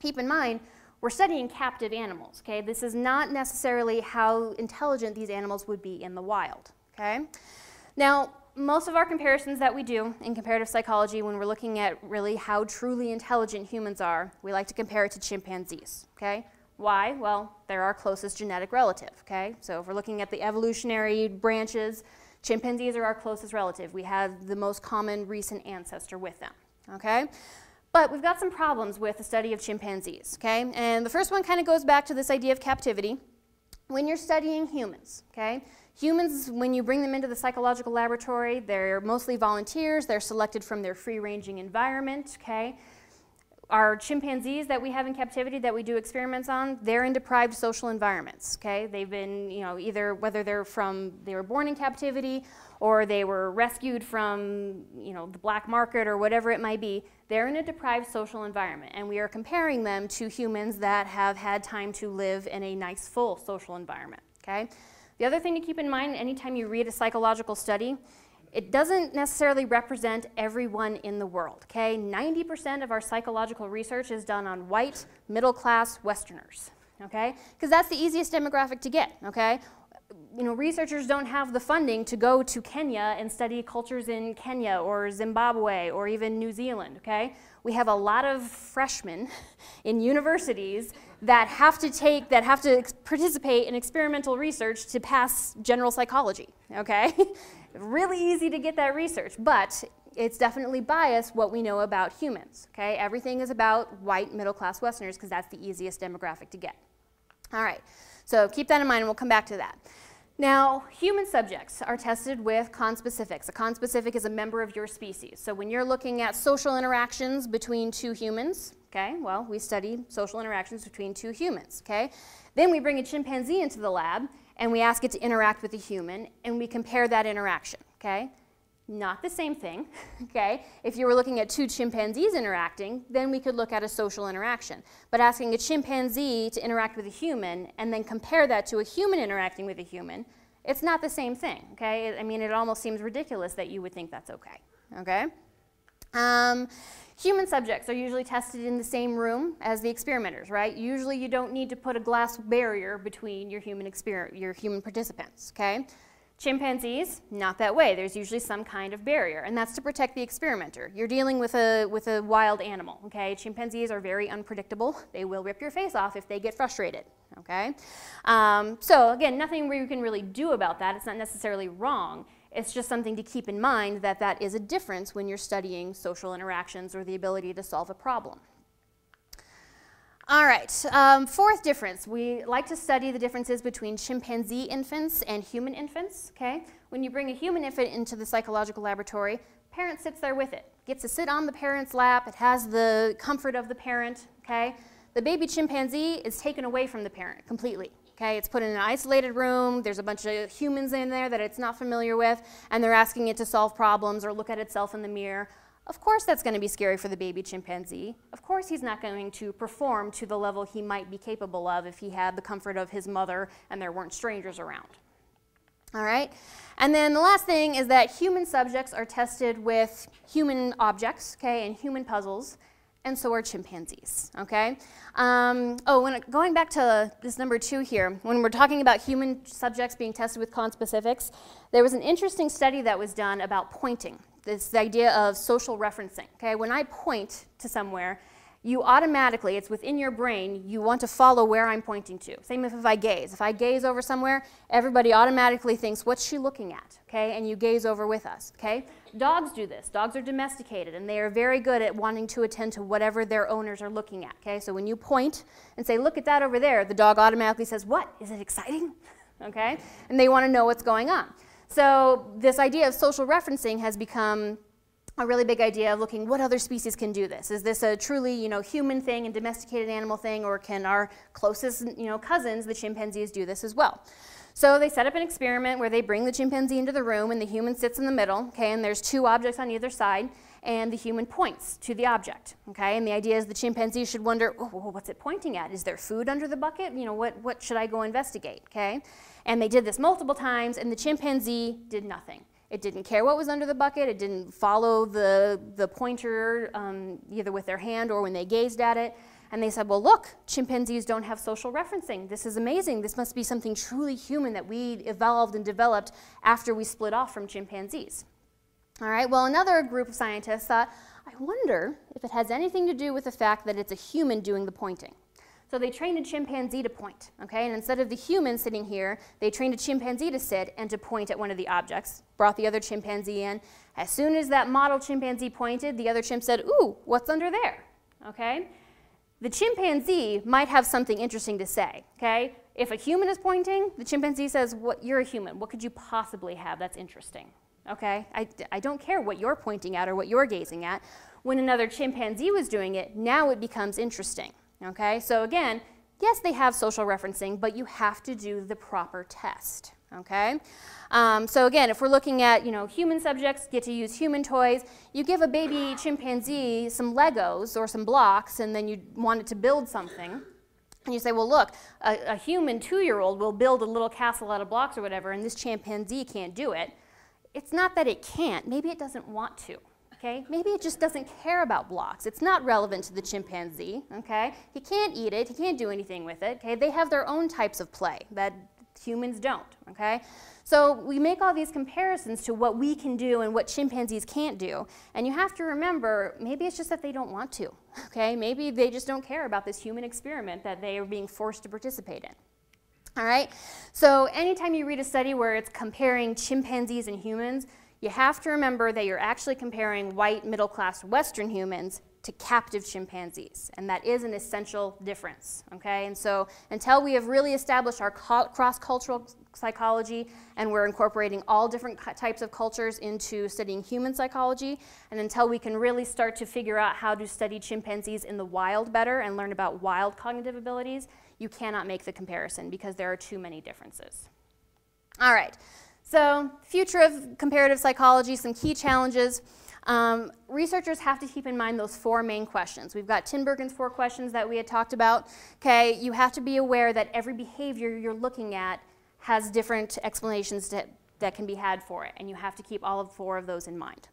keep in mind, we're studying captive animals, okay? This is not necessarily how intelligent these animals would be in the wild, okay? Now, most of our comparisons that we do in comparative psychology when we're looking at really how truly intelligent humans are, we like to compare it to chimpanzees, okay? Why? Well, they're our closest genetic relative, okay? So if we're looking at the evolutionary branches, chimpanzees are our closest relative. We have the most common recent ancestor with them, okay? But we've got some problems with the study of chimpanzees, okay? And the first one kind of goes back to this idea of captivity. When you're studying humans, okay? Humans, when you bring them into the psychological laboratory, they're mostly volunteers. They're selected from their free-ranging environment, okay? Our chimpanzees that we have in captivity that we do experiments on, they're in deprived social environments, okay? They've been, you know, either whether they're from, they were born in captivity or they were rescued from, you know, the black market or whatever it might be, they're in a deprived social environment. And we are comparing them to humans that have had time to live in a nice, full social environment, okay? The other thing to keep in mind anytime you read a psychological study, it doesn't necessarily represent everyone in the world, okay? ninety percent of our psychological research is done on white, middle-class Westerners, okay? Because that's the easiest demographic to get, okay? You know, researchers don't have the funding to go to Kenya and study cultures in Kenya or Zimbabwe or even New Zealand, okay? We have a lot of freshmen in universities that have to take, that have to participate in experimental research to pass general psychology, okay? Really easy to get that research, but it's definitely biased what we know about humans, okay? Everything is about white middle-class Westerners because that's the easiest demographic to get. All right, so keep that in mind and we'll come back to that. Now, human subjects are tested with conspecifics. A conspecific is a member of your species. So when you're looking at social interactions between two humans, okay, well, we study social interactions between two humans, okay? Then we bring a chimpanzee into the lab and we ask it to interact with a human and we compare that interaction, okay? Not the same thing, okay? If you were looking at two chimpanzees interacting, then we could look at a social interaction. But asking a chimpanzee to interact with a human and then compare that to a human interacting with a human, it's not the same thing, okay? I mean, it almost seems ridiculous that you would think that's okay, okay? Um, human subjects are usually tested in the same room as the experimenters, right? Usually you don't need to put a glass barrier between your human, exper- your human participants, okay? Chimpanzees, not that way. There's usually some kind of barrier, and that's to protect the experimenter. You're dealing with a, with a wild animal, okay? Chimpanzees are very unpredictable. They will rip your face off if they get frustrated, okay? Um, so again, nothing where you can really do about that. It's not necessarily wrong. It's just something to keep in mind that that is a difference when you're studying social interactions or the ability to solve a problem. All right, um, fourth difference. We like to study the differences between chimpanzee infants and human infants, okay? When you bring a human infant into the psychological laboratory, parent sits there with it. Gets to sit on the parent's lap. It has the comfort of the parent, okay? The baby chimpanzee is taken away from the parent completely, okay? It's put in an isolated room. There's a bunch of humans in there that it's not familiar with, and they're asking it to solve problems or look at itself in the mirror. Of course that's going to be scary for the baby chimpanzee. Of course he's not going to perform to the level he might be capable of if he had the comfort of his mother and there weren't strangers around. All right? And then the last thing is that human subjects are tested with human objects, okay, and human puzzles, and so are chimpanzees, okay? Um, oh, when it, going back to this number two here, when we're talking about human subjects being tested with conspecifics, there was an interesting study that was done about pointing. It's the idea of social referencing, okay? When I point to somewhere, you automatically, it's within your brain, you want to follow where I'm pointing to. Same if, if I gaze. If I gaze over somewhere, everybody automatically thinks, what's she looking at, okay? And you gaze over with us, okay? Dogs do this. Dogs are domesticated, and they are very good at wanting to attend to whatever their owners are looking at, okay? So when you point and say, look at that over there, the dog automatically says, what? Is it exciting? Okay? And they want to know what's going on. So this idea of social referencing has become a really big idea of looking what other species can do this. Is this a truly, you know, human thing and domesticated animal thing, or can our closest, you know, cousins, the chimpanzees, do this as well? So they set up an experiment where they bring the chimpanzee into the room and the human sits in the middle, okay, and there's two objects on either side, and the human points to the object, okay? And the idea is the chimpanzee should wonder, oh, what's it pointing at? Is there food under the bucket? You know, what, what should I go investigate, okay? And they did this multiple times, and the chimpanzee did nothing. It didn't care what was under the bucket. It didn't follow the, the pointer um, either with their hand or when they gazed at it. And they said, well, look, chimpanzees don't have social referencing. This is amazing. This must be something truly human that we evolved and developed after we split off from chimpanzees. All right, well, another group of scientists thought, I wonder if it has anything to do with the fact that it's a human doing the pointing. So they trained a chimpanzee to point, okay? And instead of the human sitting here, they trained a chimpanzee to sit and to point at one of the objects, brought the other chimpanzee in. As soon as that model chimpanzee pointed, the other chimp said, ooh, what's under there, okay? The chimpanzee might have something interesting to say, okay? If a human is pointing, the chimpanzee says, "What? You're a human. What could you possibly have that's interesting?" Okay, I, I don't care what you're pointing at or what you're gazing at. When another chimpanzee was doing it, now it becomes interesting. Okay, so again, yes, they have social referencing, but you have to do the proper test, okay? Um, so again, if we're looking at, you know, human subjects get to use human toys, you give a baby chimpanzee some Legos or some blocks, and then you want it to build something, and you say, well, look, a, a human two-year-old will build a little castle out of blocks or whatever, and this chimpanzee can't do it. It's not that it can't. Maybe it doesn't want to. Okay? Maybe it just doesn't care about blocks. It's not relevant to the chimpanzee, okay? He can't eat it, he can't do anything with it, okay? They have their own types of play that humans don't, okay? So we make all these comparisons to what we can do and what chimpanzees can't do, and you have to remember, maybe it's just that they don't want to, okay? Maybe they just don't care about this human experiment that they are being forced to participate in. All right? So anytime you read a study where it's comparing chimpanzees and humans, you have to remember that you're actually comparing white, middle-class Western humans to captive chimpanzees, and that is an essential difference, okay? And so until we have really established our cross-cultural psychology, and we're incorporating all different types of cultures into studying human psychology, and until we can really start to figure out how to study chimpanzees in the wild better and learn about wild cognitive abilities, you cannot make the comparison because there are too many differences. All right. So, future of comparative psychology, some key challenges. Um, researchers have to keep in mind those four main questions. We've got Tinbergen's four questions that we had talked about. Okay, you have to be aware that every behavior you're looking at has different explanations to, that can be had for it, and you have to keep all of four of those in mind.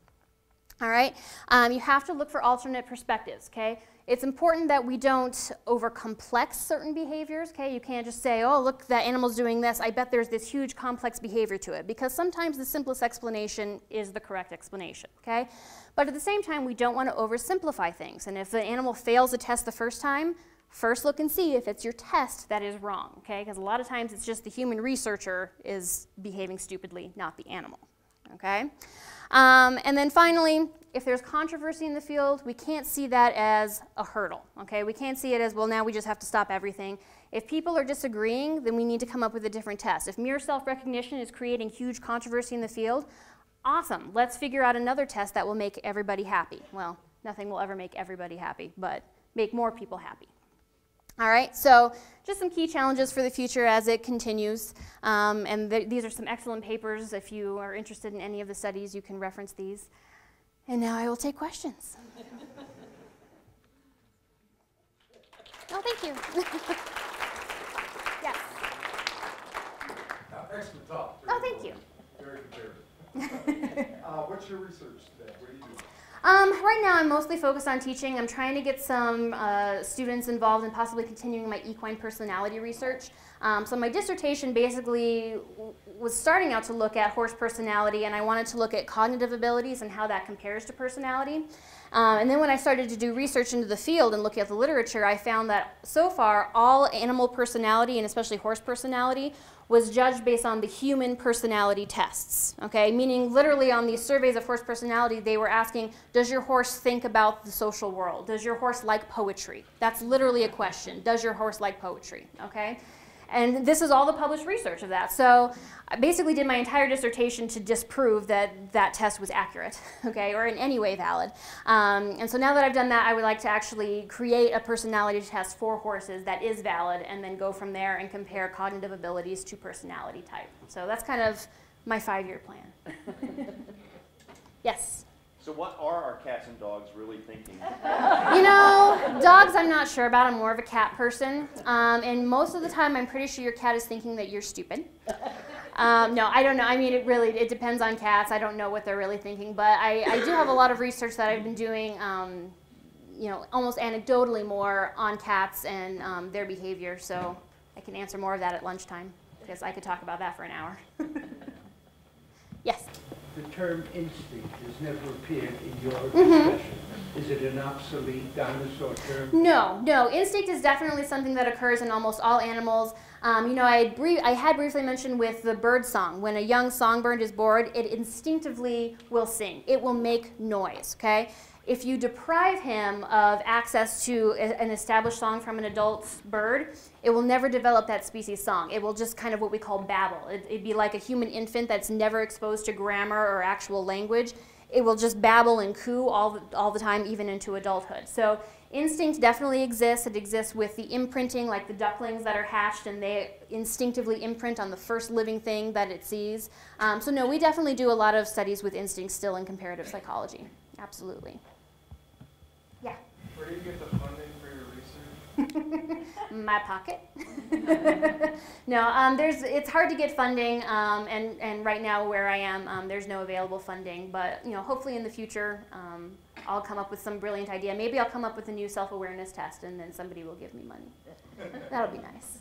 All right, um, you have to look for alternate perspectives, okay? It's important that we don't over-complex certain behaviors, okay? You can't just say, oh, look, that animal's doing this. I bet there's this huge complex behavior to it, because sometimes the simplest explanation is the correct explanation, okay? But at the same time, we don't want to oversimplify things, and if an animal fails a test the first time, first look and see if it's your test that is wrong, okay? Because a lot of times it's just the human researcher is behaving stupidly, not the animal. Okay, um, and then finally, if there's controversy in the field, we can't see that as a hurdle. Okay, we can't see it as, well, now we just have to stop everything. If people are disagreeing, then we need to come up with a different test. If mere self-recognition is creating huge controversy in the field, awesome, let's figure out another test that will make everybody happy. Well, nothing will ever make everybody happy, but make more people happy. All right, so just some key challenges for the future as it continues. Um, and th these are some excellent papers. If you are interested in any of the studies, you can reference these. And now I will take questions. Oh, thank you. Yes. Uh, excellent talk. Very oh, thank cool. you. Very clear. Uh, what's your research today? What are you doing? Um, right now I'm mostly focused on teaching. I'm trying to get some uh, students involved in possibly continuing my equine personality research. Um, so my dissertation basically was starting out to look at horse personality, and I wanted to look at cognitive abilities and how that compares to personality. Um, and then when I started to do research into the field and look at the literature, I found that so far all animal personality, and especially horse personality, was judged based on the human personality tests, okay? Meaning literally on these surveys of horse personality, they were asking, does your horse think about the social world? Does your horse like poetry? That's literally a question. Does your horse like poetry, okay? And this is all the published research of that. So I basically did my entire dissertation to disprove that that test was accurate, okay, or in any way valid. Um, and so now that I've done that, I would like to actually create a personality test for horses that is valid, and then go from there and compare cognitive abilities to personality type. So that's kind of my five-year plan. Yes? So what are our cats and dogs really thinking? You know, dogs I'm not sure about. I'm more of a cat person. Um, and most of the time I'm pretty sure your cat is thinking that you're stupid. Um, no, I don't know. I mean, it really, it depends on cats. I don't know what they're really thinking. But I, I do have a lot of research that I've been doing, um, you know, almost anecdotally more on cats and um, their behavior. So I can answer more of that at lunchtime, because I could talk about that for an hour. Yes? The term instinct has never appeared in your discussion. Mm-hmm. Is it an obsolete dinosaur term? No, no. Instinct is definitely something that occurs in almost all animals. Um, you know, I had, brief, I had briefly mentioned with the bird song, when a young songbird is bored, it instinctively will sing. It will make noise, okay? If you deprive him of access to a, an established song from an adult bird, it will never develop that species song. It will just kind of what we call babble. It, it'd be like a human infant that's never exposed to grammar or actual language. It will just babble and coo all the, all the time, even into adulthood. So instinct definitely exists. It exists with the imprinting, like the ducklings that are hatched, and they instinctively imprint on the first living thing that it sees. Um, so no, we definitely do a lot of studies with instinct still in comparative psychology. Absolutely. Yeah. Where do you get the funding for your research? My pocket. No, um, there's. It's hard to get funding, um, and and right now where I am, um, there's no available funding. But you know, hopefully in the future, um, I'll come up with some brilliant idea. Maybe I'll come up with a new self-awareness test, and then somebody will give me money. That'll be nice.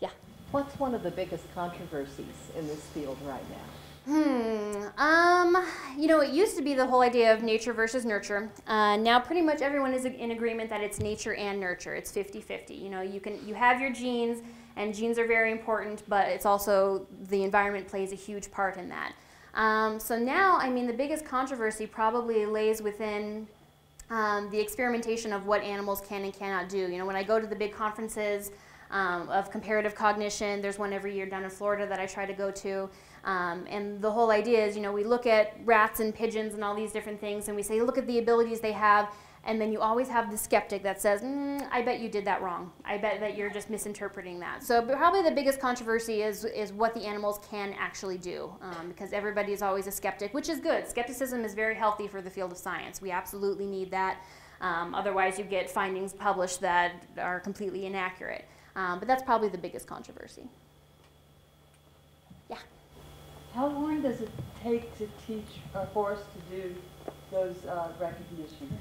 Yeah. What's one of the biggest controversies in this field right now? Hmm, um, you know, it used to be the whole idea of nature versus nurture. Uh, now pretty much everyone is in agreement that it's nature and nurture. It's fifty fifty. You know, you can, you have your genes, and genes are very important, but it's also the environment plays a huge part in that. Um, so now, I mean, the biggest controversy probably lays within um, the experimentation of what animals can and cannot do. You know, when I go to the big conferences um, of comparative cognition, there's one every year down in Florida that I try to go to. Um, and the whole idea is, you know, we look at rats and pigeons and all these different things, and we say, look at the abilities they have, and then you always have the skeptic that says, mm, I bet you did that wrong. I bet that you're just misinterpreting that. So probably the biggest controversy is, is what the animals can actually do, um, because everybody is always a skeptic, which is good. Skepticism is very healthy for the field of science. We absolutely need that. Um, otherwise, you get findings published that are completely inaccurate. Um, but that's probably the biggest controversy. How long does it take to teach a horse to do those uh, recognitions?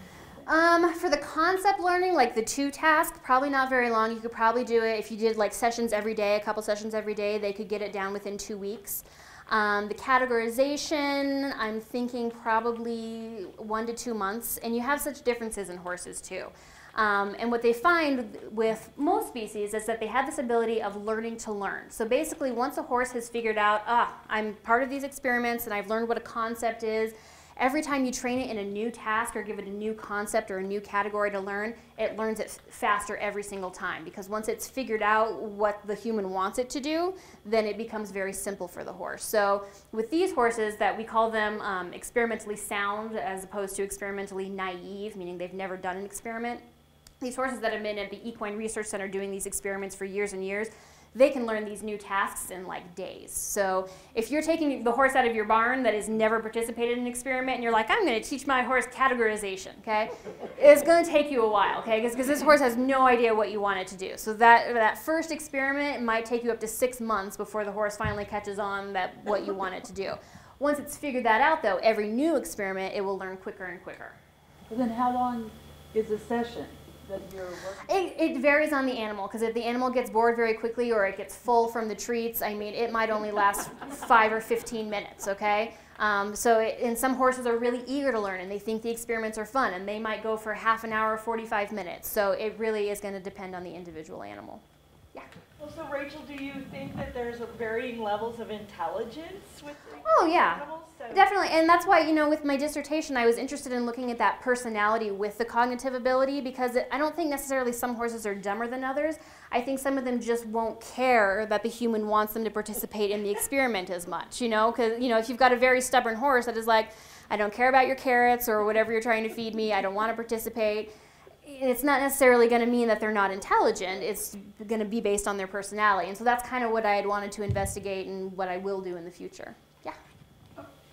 Um, for the concept learning, like the two task, probably not very long. You could probably do it if you did like sessions every day, a couple sessions every day, they could get it down within two weeks. Um, the categorization, I'm thinking probably one to two months, and you have such differences in horses too. Um, and what they find with most species is that they have this ability of learning to learn. So basically once a horse has figured out, ah, I'm part of these experiments and I've learned what a concept is, every time you train it in a new task or give it a new concept or a new category to learn, it learns it faster every single time, because once it's figured out what the human wants it to do, then it becomes very simple for the horse. So with these horses that we call them um, experimentally sound as opposed to experimentally naive, meaning they've never done an experiment, these horses that have been at the Equine Research Center doing these experiments for years and years, they can learn these new tasks in like days. So if you're taking the horse out of your barn that has never participated in an experiment and you're like, I'm going to teach my horse categorization, okay? It's going to take you a while, okay? Because this horse has no idea what you want it to do. So that, that first experiment might take you up to six months before the horse finally catches on that what you want it to do. Once it's figured that out though, every new experiment, it will learn quicker and quicker. Well, then how long is a session? It, it varies on the animal, because if the animal gets bored very quickly or it gets full from the treats, I mean, it might only last five or fifteen minutes, okay? Um, so, it, and some horses are really eager to learn and they think the experiments are fun, and they might go for half an hour, forty-five minutes. So it really is going to depend on the individual animal. Yeah. Well, so Rachel, do you think that there's a varying levels of intelligence with the oh, yeah. animals? So definitely, and that's why, you know, with my dissertation, I was interested in looking at that personality with the cognitive ability, because it, I don't think necessarily some horses are dumber than others. I think some of them just won't care that the human wants them to participate in the experiment as much, you know, because, you know, if you've got a very stubborn horse that is like, I don't care about your carrots or whatever you're trying to feed me, I don't want to participate. It's not necessarily going to mean that they're not intelligent. It's going to be based on their personality. And so that's kind of what I had wanted to investigate and what I will do in the future. Yeah?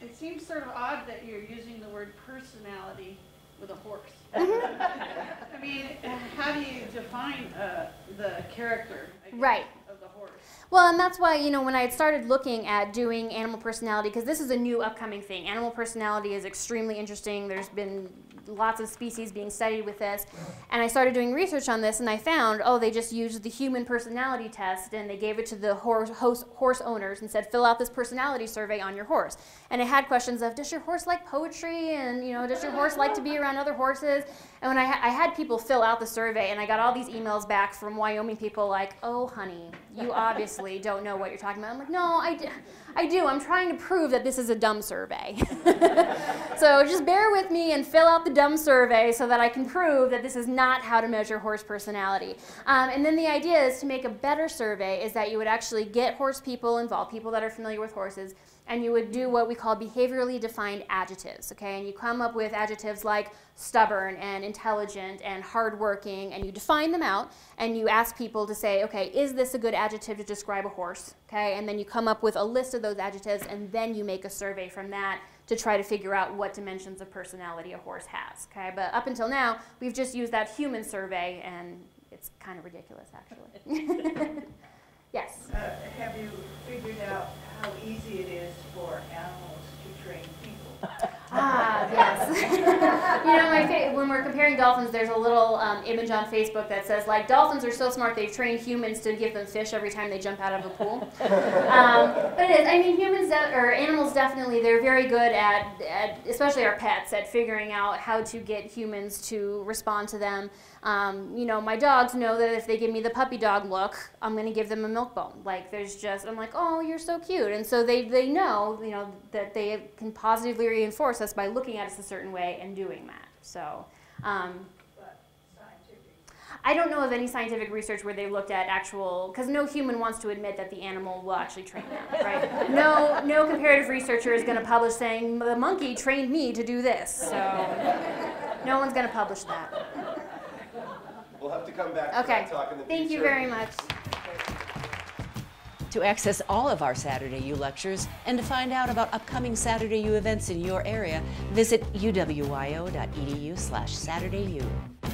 It seems sort of odd that you're using the word personality with a horse. Mm-hmm. I mean, how do you define uh, the character, I guess, right. of the horse? Well, and that's why, you know, when I had started looking at doing animal personality, because this is a new upcoming thing. Animal personality is extremely interesting. There's been lots of species being studied with this. And I started doing research on this, and I found, oh, they just used the human personality test, and they gave it to the horse, host, horse owners and said, fill out this personality survey on your horse. And it had questions of, does your horse like poetry? And, you know, does your horse like to be around other horses? And when I, ha I had people fill out the survey, and I got all these emails back from Wyoming people like, oh, honey, you obviously don't know what you're talking about. I'm like, no, I, I do. I'm trying to prove that this is a dumb survey. So just bear with me and fill out the dumb survey so that I can prove that this is not how to measure horse personality. Um, and then the idea is to make a better survey is that you would actually get horse people involved, people that are familiar with horses, and you would do what we call behaviorally defined adjectives, okay? And you come up with adjectives like stubborn and intelligent and hardworking, and you define them out, and you ask people to say, okay, is this a good adjective to describe a horse, okay? And then you come up with a list of those adjectives, and then you make a survey from that to try to figure out what dimensions of personality a horse has, okay? But up until now, we've just used that human survey, and it's kind of ridiculous, actually. Yes? Uh, have you figured out how easy it is for animals to train people? Ah, yes. You know, my fa when we're comparing dolphins, there's a little um, image on Facebook that says, like, dolphins are so smart they've trained humans to give them fish every time they jump out of a pool. um, but it is, I mean, humans, or animals definitely, they're very good at, at, especially our pets, at figuring out how to get humans to respond to them. Um, you know, my dogs know that if they give me the puppy dog look, I'm going to give them a milk bone. Like, there's just, I'm like, oh, you're so cute. And so they, they know, you know, that they can positively reinforce us by looking at us a certain way and doing that. So, um, but scientific. I don't know of any scientific research where they looked at actual, because no human wants to admit that the animal will actually train them, right? No, no comparative researcher is going to publish saying, the monkey trained me to do this. So no one's going to publish that. We'll have to come back to okay. that talk in the Thank future. Thank you very much. To access all of our Saturday U lectures and to find out about upcoming Saturday U events in your area, visit u w y o dot e d u slash Saturday U.